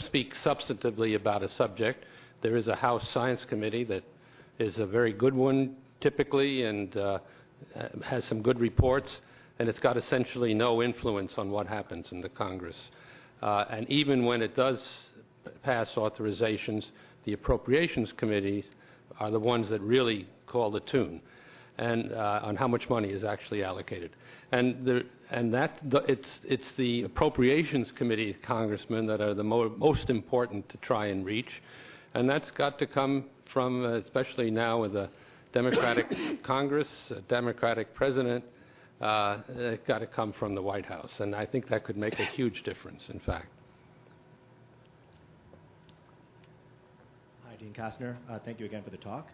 speak substantively about a subject. There is a House Science Committee that is a very good one typically and has some good reports, and it's got essentially no influence on what happens in the Congress. And even when it does pass authorizations, the appropriations committees are the ones that really call the tune and on how much money is actually allocated. It's the Appropriations Committee congressmen that are the most important to try and reach, and that's got to come from, especially now with a Democratic Congress, a Democratic president, it's got to come from the White House, and I think that could make a huge difference, in fact. Hi, Dean Kastner. Thank you again for the talk.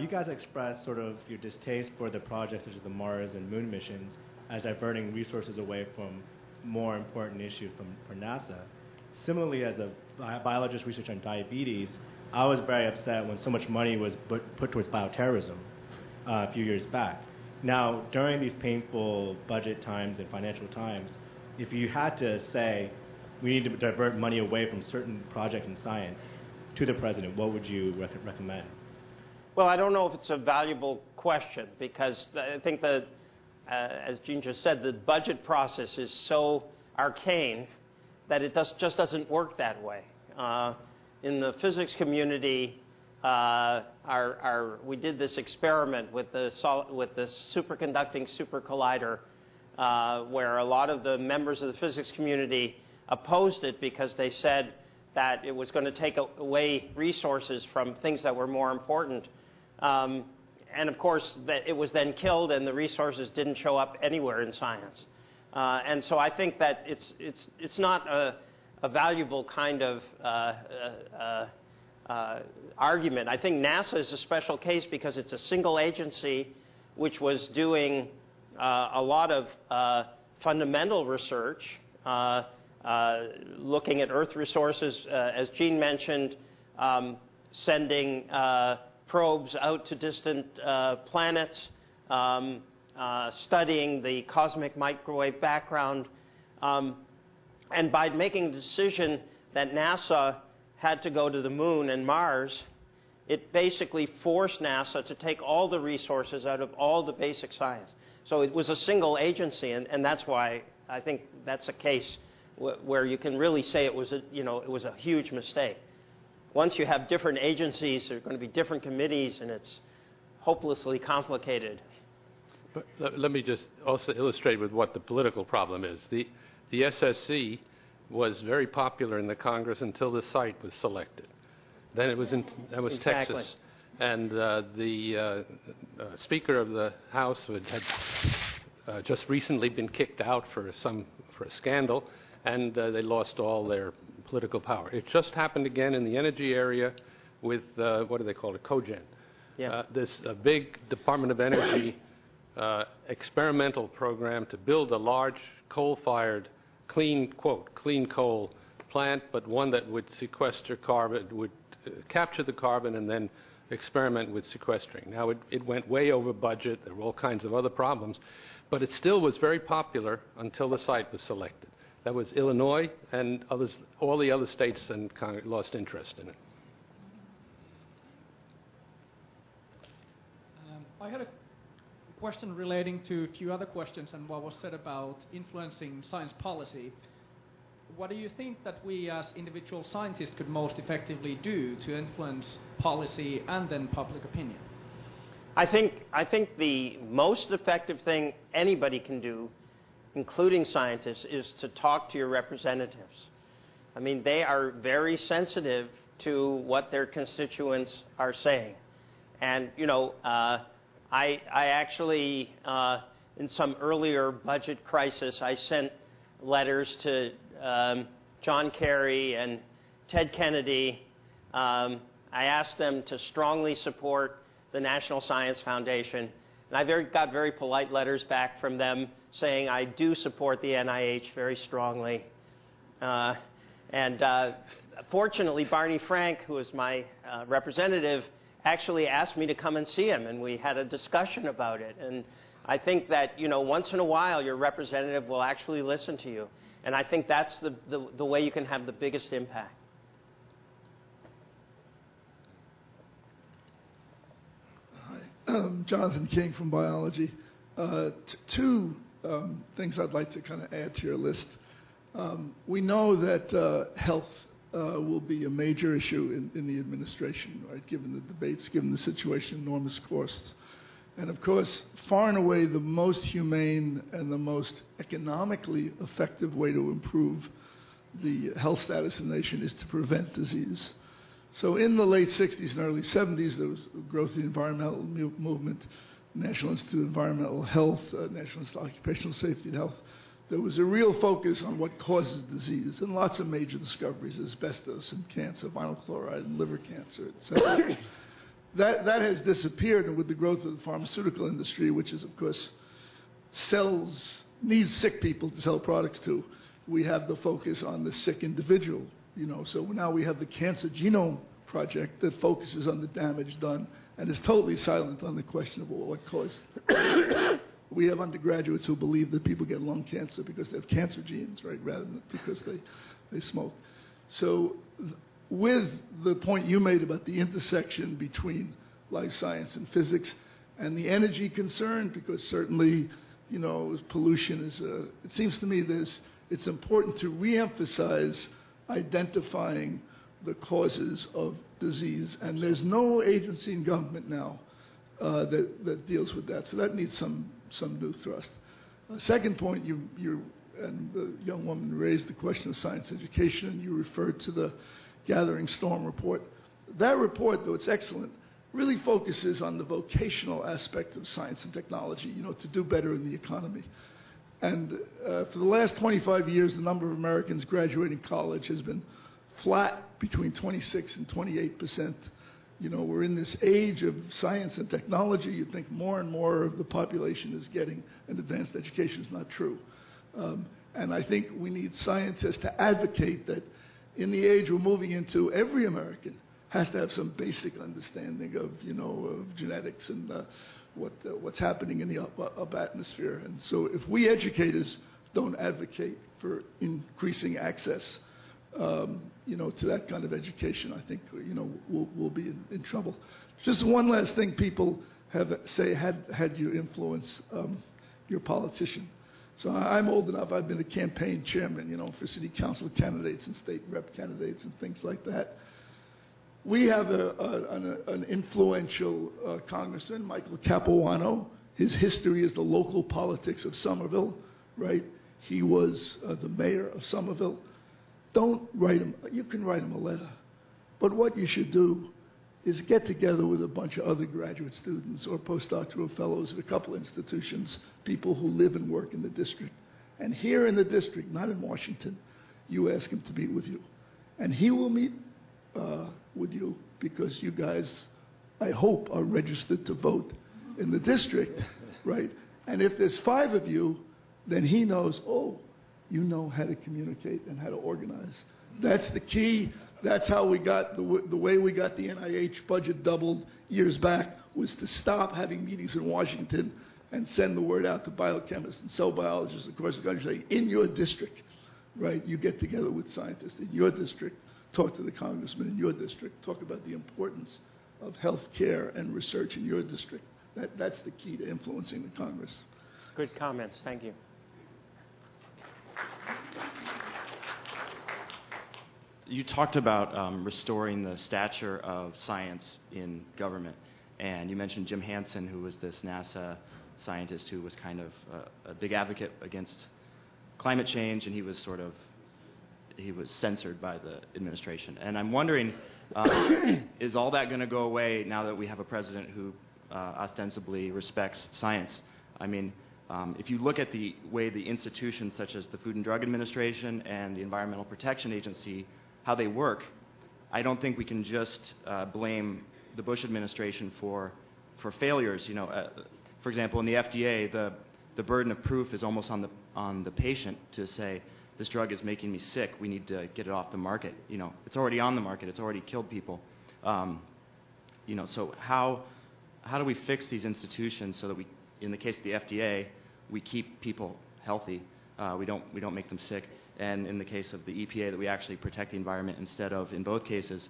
You guys expressed sort of your distaste for the projects such as the Mars and Moon missions as diverting resources away from more important issues for NASA. Similarly, as a biologist researcher on diabetes, I was very upset when so much money was put towards bioterrorism a few years back. Now, during these painful budget times and financial times, if you had to say, we need to divert money away from certain projects in science to the president, what would you recommend? Well, I don't know if it's a valuable question because I think that, as Gene just said, the budget process is so arcane that it just doesn't work that way. In the physics community, we did this experiment with the superconducting super collider where a lot of the members of the physics community opposed it because they said that it was going to take away resources from things that were more important. And of course, it was then killed, and the resources didn't show up anywhere in science. And so I think that it's not a valuable kind of argument. I think NASA is a special case because it's a single agency which was doing a lot of fundamental research, looking at Earth resources, as Gene mentioned, sending probes out to distant planets, studying the cosmic microwave background. And by making the decision that NASA had to go to the Moon and Mars, it basically forced NASA to take all the resources out of all the basic science. So it was a single agency, and that's why I think that's a case where you can really say it was a huge mistake. Once you have different agencies, there are going to be different committees, and it's hopelessly complicated. But let me just also illustrate with what the political problem is. The SSC was very popular in the Congress until the site was selected. Then it was exactly. Texas, and the Speaker of the House had just recently been kicked out for a scandal, and they lost all their political power. It just happened again in the energy area with what do they call it, cogen? Yeah. This big Department of Energy experimental program to build a large coal-fired clean, quote, clean coal plant, but one that would sequester carbon, would capture the carbon and then experiment with sequestering. Now, it went way over budget. There were all kinds of other problems, but it still was very popular until the site was selected. That was Illinois, and others, all the other states and Congress lost interest in it. I had a question relating to a few other questions and what was said about influencing science policy. What do you think that we as individual scientists could most effectively do to influence policy and then public opinion? I think the most effective thing anybody can do, including scientists, is to talk to your representatives. I mean, they are very sensitive to what their constituents are saying. And, I actually, in some earlier budget crisis, I sent letters to John Kerry and Ted Kennedy. I asked them to strongly support the National Science Foundation. And I got very polite letters back from them saying I do support the NIH very strongly. Fortunately, Barney Frank, who is my representative, actually asked me to come and see him, and we had a discussion about it. And I think that, once in a while, your representative will actually listen to you. And I think that's the way you can have the biggest impact. Hi. Jonathan King from Biology. Two things I'd like to kind of add to your list. We know that health will be a major issue in the administration, right? Given the debates, given the situation, enormous costs. And of course, far and away, the most humane and the most economically effective way to improve the health status of the nation is to prevent disease. So in the late 60s and early 70s, there was growth of the environmental movement, National Institute of Environmental Health, National Institute of Occupational Safety and Health. There was a real focus on what causes disease, and lots of major discoveries, asbestos and cancer, vinyl chloride and liver cancer, etc. That has disappeared, and with the growth of the pharmaceutical industry, which is, of course, needs sick people to sell products to, we have the focus on the sick individual. So now we have the Cancer Genome Project that focuses on the damage done and is totally silent on the question of what caused it. We have undergraduates who believe that people get lung cancer because they have cancer genes, right, rather than because they smoke. So with the point you made about the intersection between life science and physics and the energy concern, because certainly, pollution is it seems to me it's important to reemphasize identifying the causes of disease. And there's no agency in government now that deals with that. So that needs some new thrust. The second point, you and the young woman raised the question of science education, and you referred to the Gathering Storm report. That report, though it's excellent, really focuses on the vocational aspect of science and technology, you know, to do better in the economy. And for the last 25 years, the number of Americans graduating college has been flat, between 26% and 28%. You know, we're in this age of science and technology. You'd think more and more of the population is getting an advanced education. It's not true. And I think we need scientists to advocate that in the age we're moving into, every American has to have some basic understanding of, you know, of genetics and what's happening in the up atmosphere. And so if we educators don't advocate for increasing access, you know, to that kind of education, I think, you know, we'll be in trouble. Just one last thing, people have say, had you influence your politician? So I'm old enough, I've been a campaign chairman, you know, for city council candidates and state rep candidates and things like that. We have an influential congressman, Michael Capuano. His history is the local politics of Somerville, right? He was the mayor of Somerville. Don't write him, you can write him a letter. But what you should do is get together with a bunch of other graduate students or postdoctoral fellows at a couple institutions, people who live and work in the district. And here in the district, not in Washington, you ask him to meet with you. And he will meet with you because you guys, I hope, are registered to vote in the district, right? And if there's 5 of you, then he knows, oh, you know how to communicate and how to organize. That's the key. That's how we got, the way we got the NIH budget doubled years back was to stop having meetings in Washington and send the word out to biochemists and cell biologists across the country, say, in your district, right, you get together with scientists in your district, talk to the congressman in your district, talk about the importance of health care and research in your district. That's the key to influencing the Congress. Good comments. Thank you. You talked about restoring the stature of science in government, and you mentioned Jim Hansen, who was this NASA scientist who was kind of a big advocate against climate change, and he was censored by the administration. And I'm wondering, is all that going to go away now that we have a president who ostensibly respects science? I mean, if you look at the way the institutions such as the Food and Drug Administration and the Environmental Protection Agency, how they work, I don't think we can just blame the Bush administration for failures. You know, for example, in the FDA, the burden of proof is almost on the patient to say, this drug is making me sick, we need to get it off the market. You know, it's already on the market, it's already killed people. You know, so how do we fix these institutions so that we, in the case of the FDA, we keep people healthy, we don't make them sick, and in the case of the EPA, that we actually protect the environment instead of, in both cases,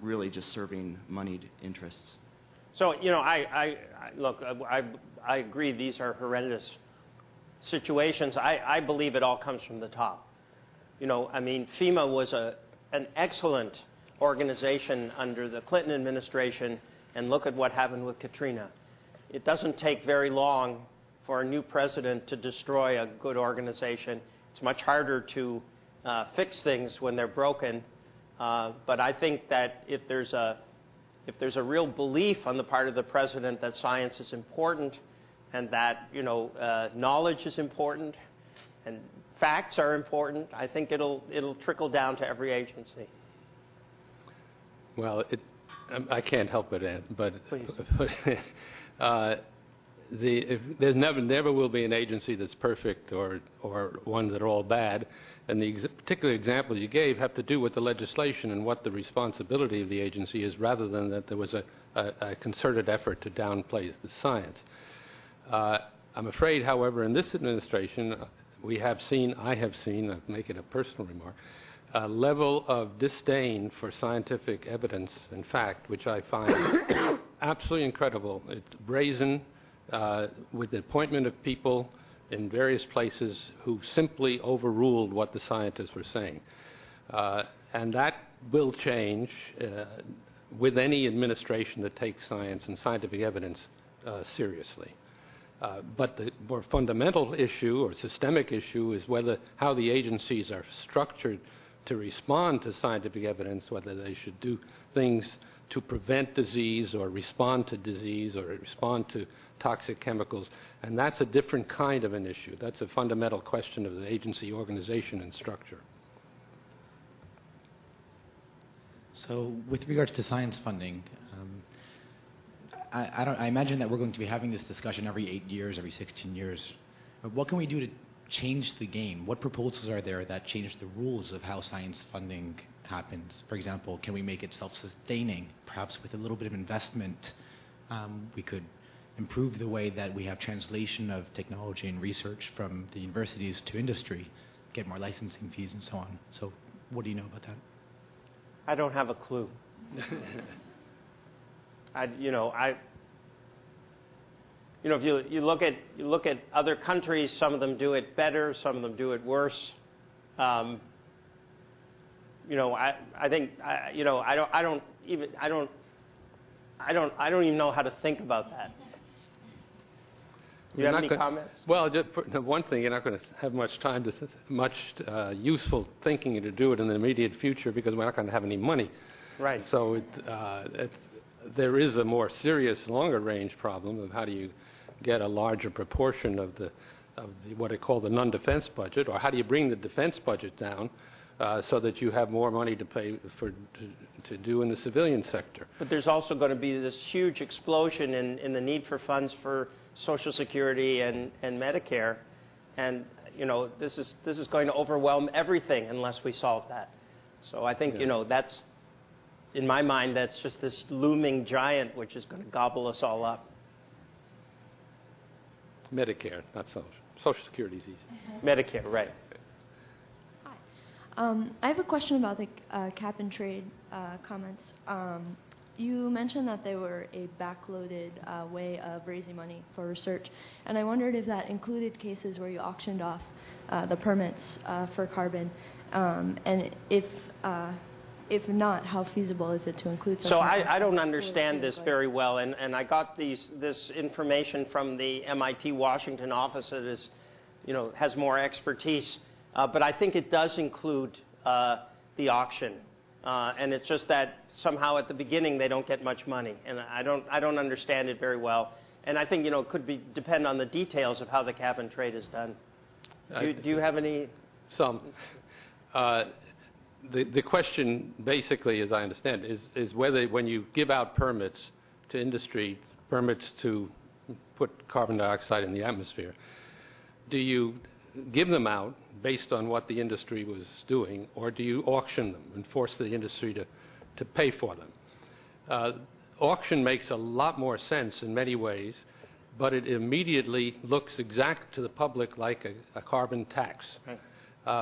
really just serving moneyed interests? So, you know, I agree these are horrendous situations. I believe it all comes from the top. You know, I mean, FEMA was an excellent organization under the Clinton administration, and look at what happened with Katrina. It doesn't take very long for a new president to destroy a good organization. It's much harder to fix things when they're broken. But I think that if there's a real belief on the part of the president that science is important, and that, you know, knowledge is important, and facts are important, I think it'll trickle down to every agency. Well, I can't help but add, but there's never will be an agency that's perfect or ones that are all bad, and the particular examples you gave have to do with the legislation and what the responsibility of the agency is, rather than that there was a concerted effort to downplay the science. I'm afraid, however, in this administration, I have seen, I'll make it a personal remark, a level of disdain for scientific evidence and fact, which I find absolutely incredible. It's brazen, with the appointment of people in various places who simply overruled what the scientists were saying. And that will change with any administration that takes science and scientific evidence seriously. But the more fundamental issue or systemic issue is whether how the agencies are structured to respond to scientific evidence, whether they should do things to prevent disease or respond to disease or respond to toxic chemicals. And that's a different kind of an issue. That's a fundamental question of the agency organization and structure. So with regards to science funding, I imagine that we're going to be having this discussion every 8 years, every 16 years. But what can we do to change the game? What proposals are there that change the rules of how science funding happens? For example, can we make it self-sustaining? Perhaps with a little bit of investment, we could improve the way that we have translation of technology and research from the universities to industry, get more licensing fees and so on. So what do you know about that? I don't have a clue. You know, if you look at other countries, some of them do it better, some of them do it worse. I don't even know how to think about that. Do you have any comments? Well, just for one thing, you're not going to have much time to useful thinking to do it in the immediate future because we're not going to have any money. Right. So there is a more serious, longer-range problem of how do you get a larger proportion of the what I call the non-defense budget, or how do you bring the defense budget down so that you have more money to pay for to do in the civilian sector. But there's also going to be this huge explosion in the need for funds for Social Security and Medicare, and you know this is going to overwhelm everything unless we solve that. So I think you know that's. In my mind, that's just this looming giant which is going to gobble us all up. Medicare, not social. Social Security is easy. Medicare, right. Hi. I have a question about the cap and trade comments. You mentioned that they were a backloaded way of raising money for research, and I wondered if that included cases where you auctioned off the permits for carbon, and if not, how feasible is it to include something? So I don't understand this very well, and I got this information from the MIT Washington office that is, you know, has more expertise. But I think it does include the auction, and it's just that somehow at the beginning they don't get much money, and I don't understand it very well. And I think you know it could depend on the details of how the cap and trade is done. Do you have any? Some. The question basically, as I understand, is whether when you give out permits to industry, permits to put carbon dioxide in the atmosphere, do you give them out based on what the industry was doing, or do you auction them and force the industry to pay for them? Auction makes a lot more sense in many ways, but it immediately looks exact to the public like a carbon tax. Right.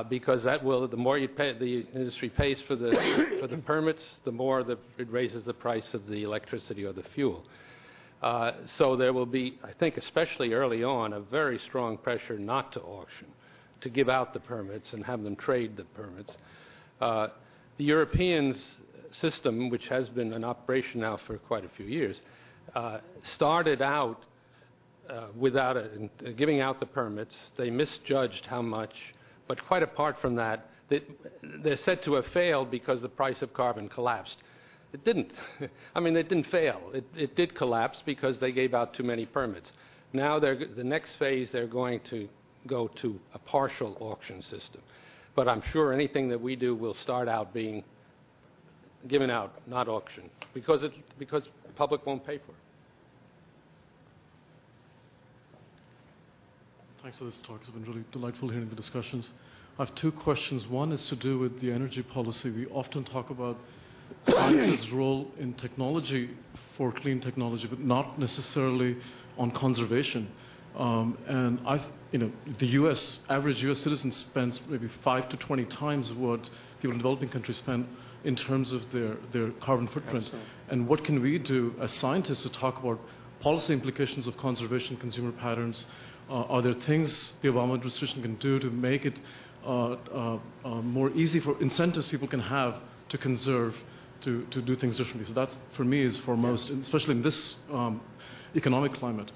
Because that will, the more you pay, the industry pays for the permits, the more it raises the price of the electricity or the fuel. So there will be, I think, especially early on, a very strong pressure not to auction, to give out the permits and have them trade the permits. The Europeans' system, which has been in operation now for quite a few years, started out without giving out the permits. They misjudged how much. But quite apart from that, they're said to have failed because the price of carbon collapsed. It didn't. I mean, it didn't fail. It did collapse because they gave out too many permits. Now, the next phase, they're going to go to a partial auction system. But I'm sure anything that we do will start out being given out, not auctioned, because the public won't pay for it. Thanks for this talk. It's been really delightful hearing the discussions. I have two questions. One is to do with the energy policy. We often talk about science's role in technology for clean technology, but not necessarily on conservation. And you know, the U.S. average U.S. citizen spends maybe 5 to 20 times what people in developing countries spend in terms of their carbon footprint. Absolutely. And what can we do as scientists to talk about policy implications of conservation, consumer patterns? Are there things the Obama administration can do to make it more easy for incentives people can have to conserve, to do things differently? So that's, for me, is foremost, especially in this economic climate.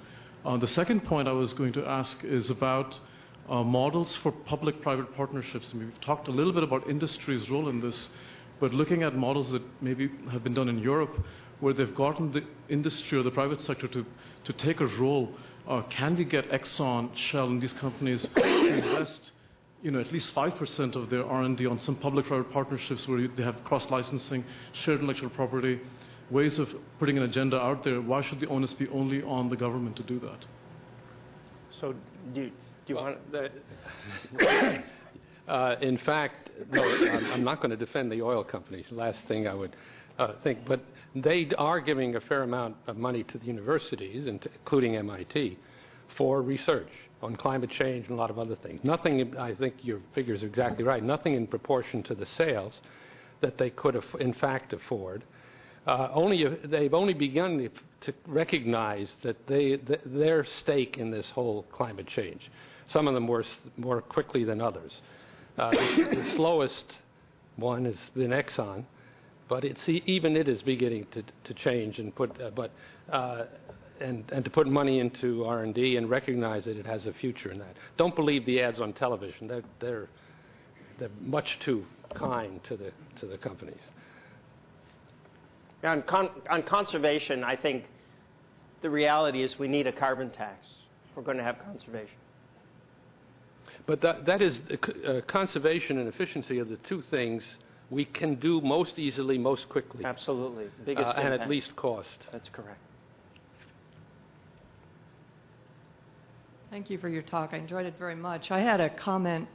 The second point I was going to ask is about models for public-private partnerships. And we've talked a little bit about industry's role in this, but looking at models that maybe have been done in Europe, where they've gotten the industry or the private sector to take a role, can we get Exxon, Shell, and these companies to invest at least 5% of their R&D on some public-private partnerships where they have cross-licensing, shared intellectual property, ways of putting an agenda out there? Why should the onus be only on the government to do that? So do you want to... in fact, no, I'm not going to defend the oil companies, last thing I would think. But they are giving a fair amount of money to the universities, including MIT, for research on climate change and a lot of other things. Nothing, I think your figures are exactly right, nothing in proportion to the sales that they could, in fact, afford. They've only begun to recognize that their stake in this whole climate change, some of them more quickly than others. The slowest one has been Exxon, but even it is beginning to change and put money into R&D and recognize that it has a future in that. Don't believe the ads on television. They're much too kind to the companies. Now, on conservation, I think the reality is we need a carbon tax. We're going to have conservation. But that is conservation and efficiency are the two things we can do most easily, most quickly. Absolutely. Biggest impact. And at least cost. That's correct. Thank you for your talk. I enjoyed it very much. I had a comment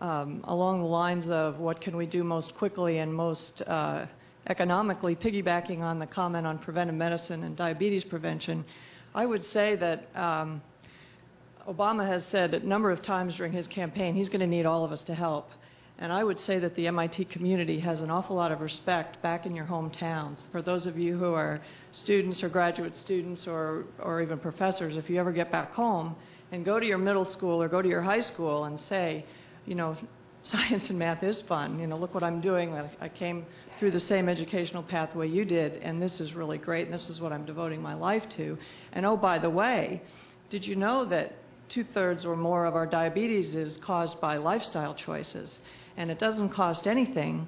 along the lines of what can we do most quickly and most economically, piggybacking on the comment on preventive medicine and diabetes prevention. I would say that Obama has said a number of times during his campaign he's going to need all of us to help. And I would say that the MIT community has an awful lot of respect back in your hometowns. For those of you who are students or graduate students or even professors, if you ever get back home and go to your middle school or go to your high school and say, science and math is fun. Look what I'm doing. I came through the same educational pathway you did, and this is really great, and this is what I'm devoting my life to. And oh, by the way, did you know that 2/3 or more of our diabetes is caused by lifestyle choices? And it doesn't cost anything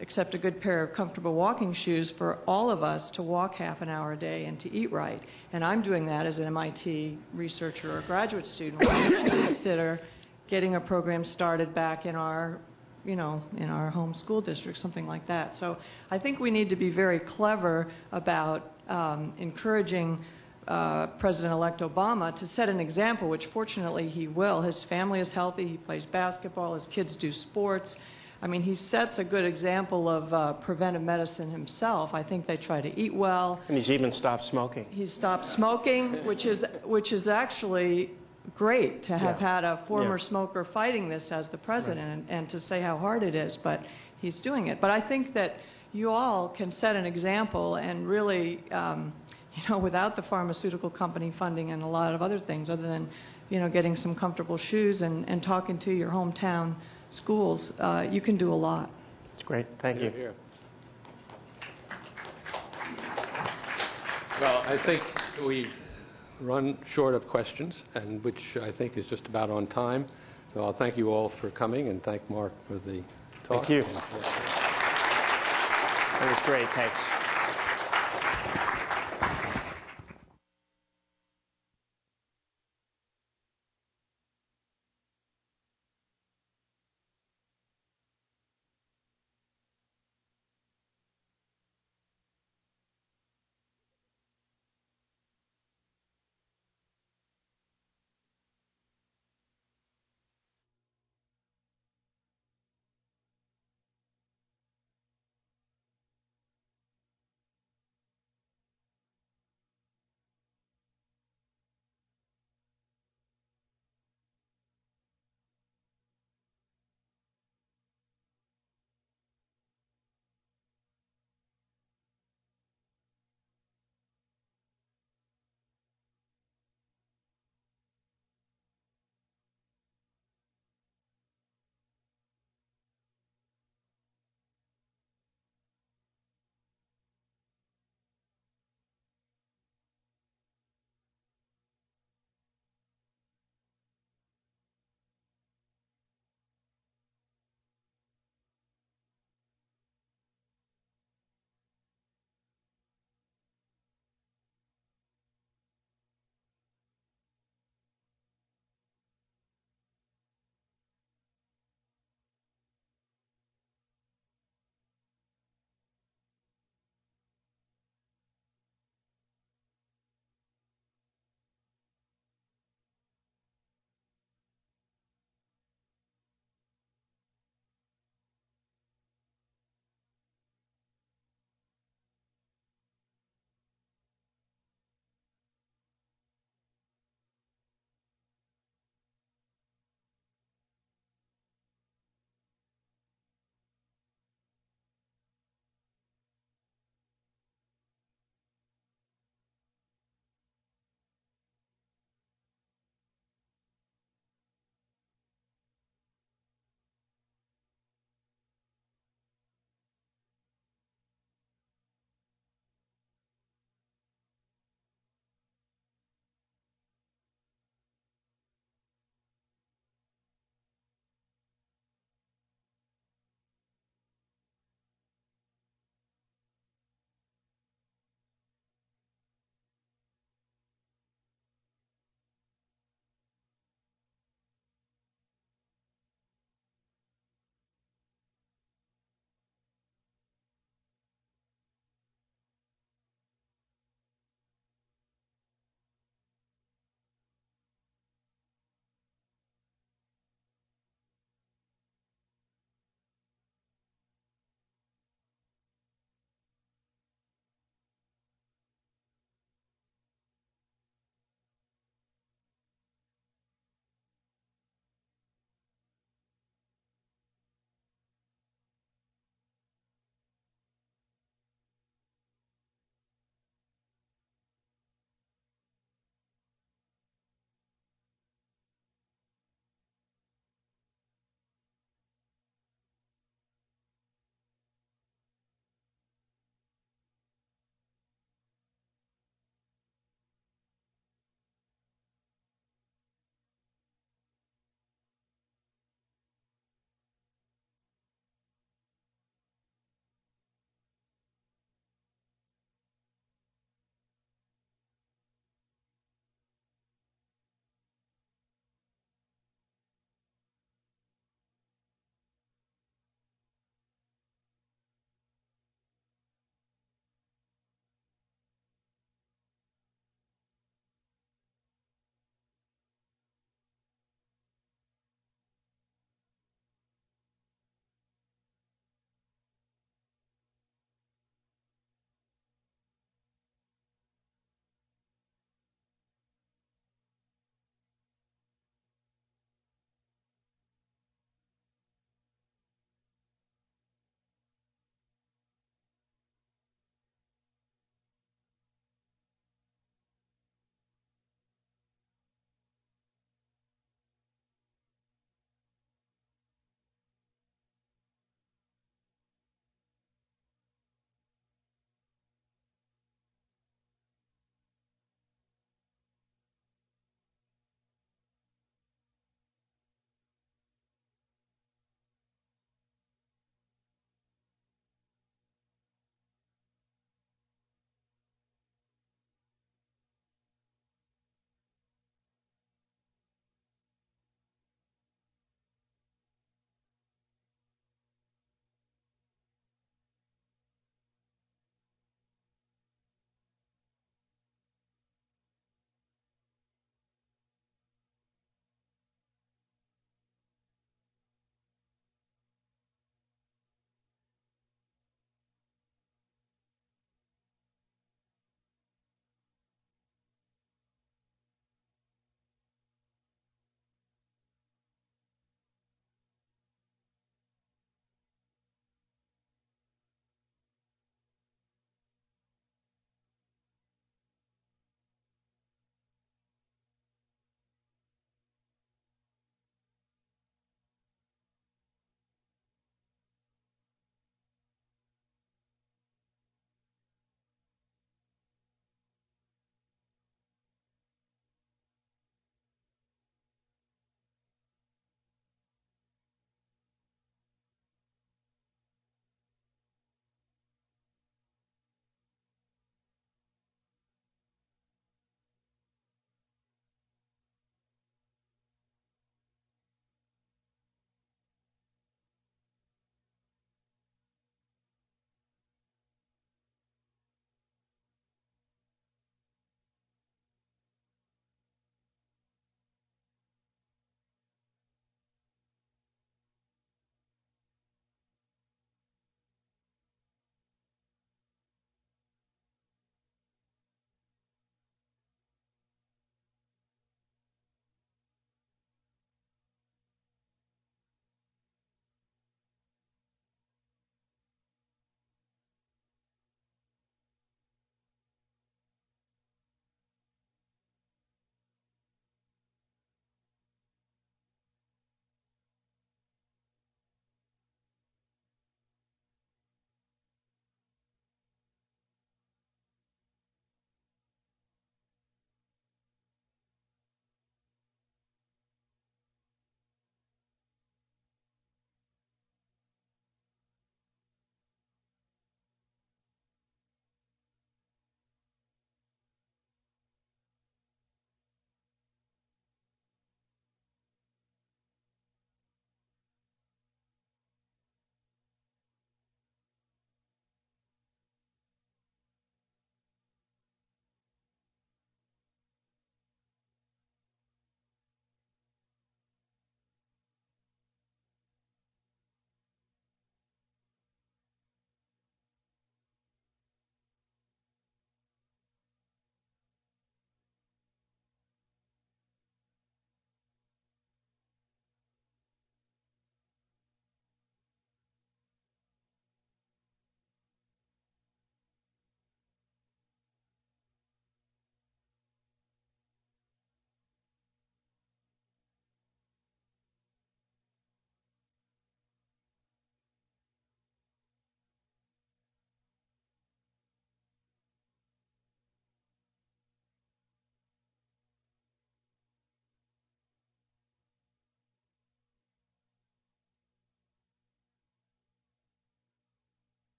except a good pair of comfortable walking shoes for all of us to walk half an hour a day and to eat right. And I'm doing that as an MIT researcher or graduate student. Why don't you consider getting a program started back in our, in our home school district, something like that? So I think we need to be very clever about encouraging President-elect Obama to set an example, which fortunately he will. His family is healthy. He plays basketball. His kids do sports. I mean, he sets a good example of preventive medicine himself. I think they try to eat well. And he's even stopped smoking. He's stopped smoking, which is actually great to have had a former smoker fighting this as the president, right, and to say how hard it is, but he's doing it. But I think that you all can set an example and really without the pharmaceutical company funding and a lot of other things other than, getting some comfortable shoes and talking to your hometown schools, you can do a lot. That's great. Thank you. Here. Well, I think we've run short of questions, and which I think is just about on time. So I'll thank you all for coming and thank Marc for the talk. Thank you. That was great. Thanks.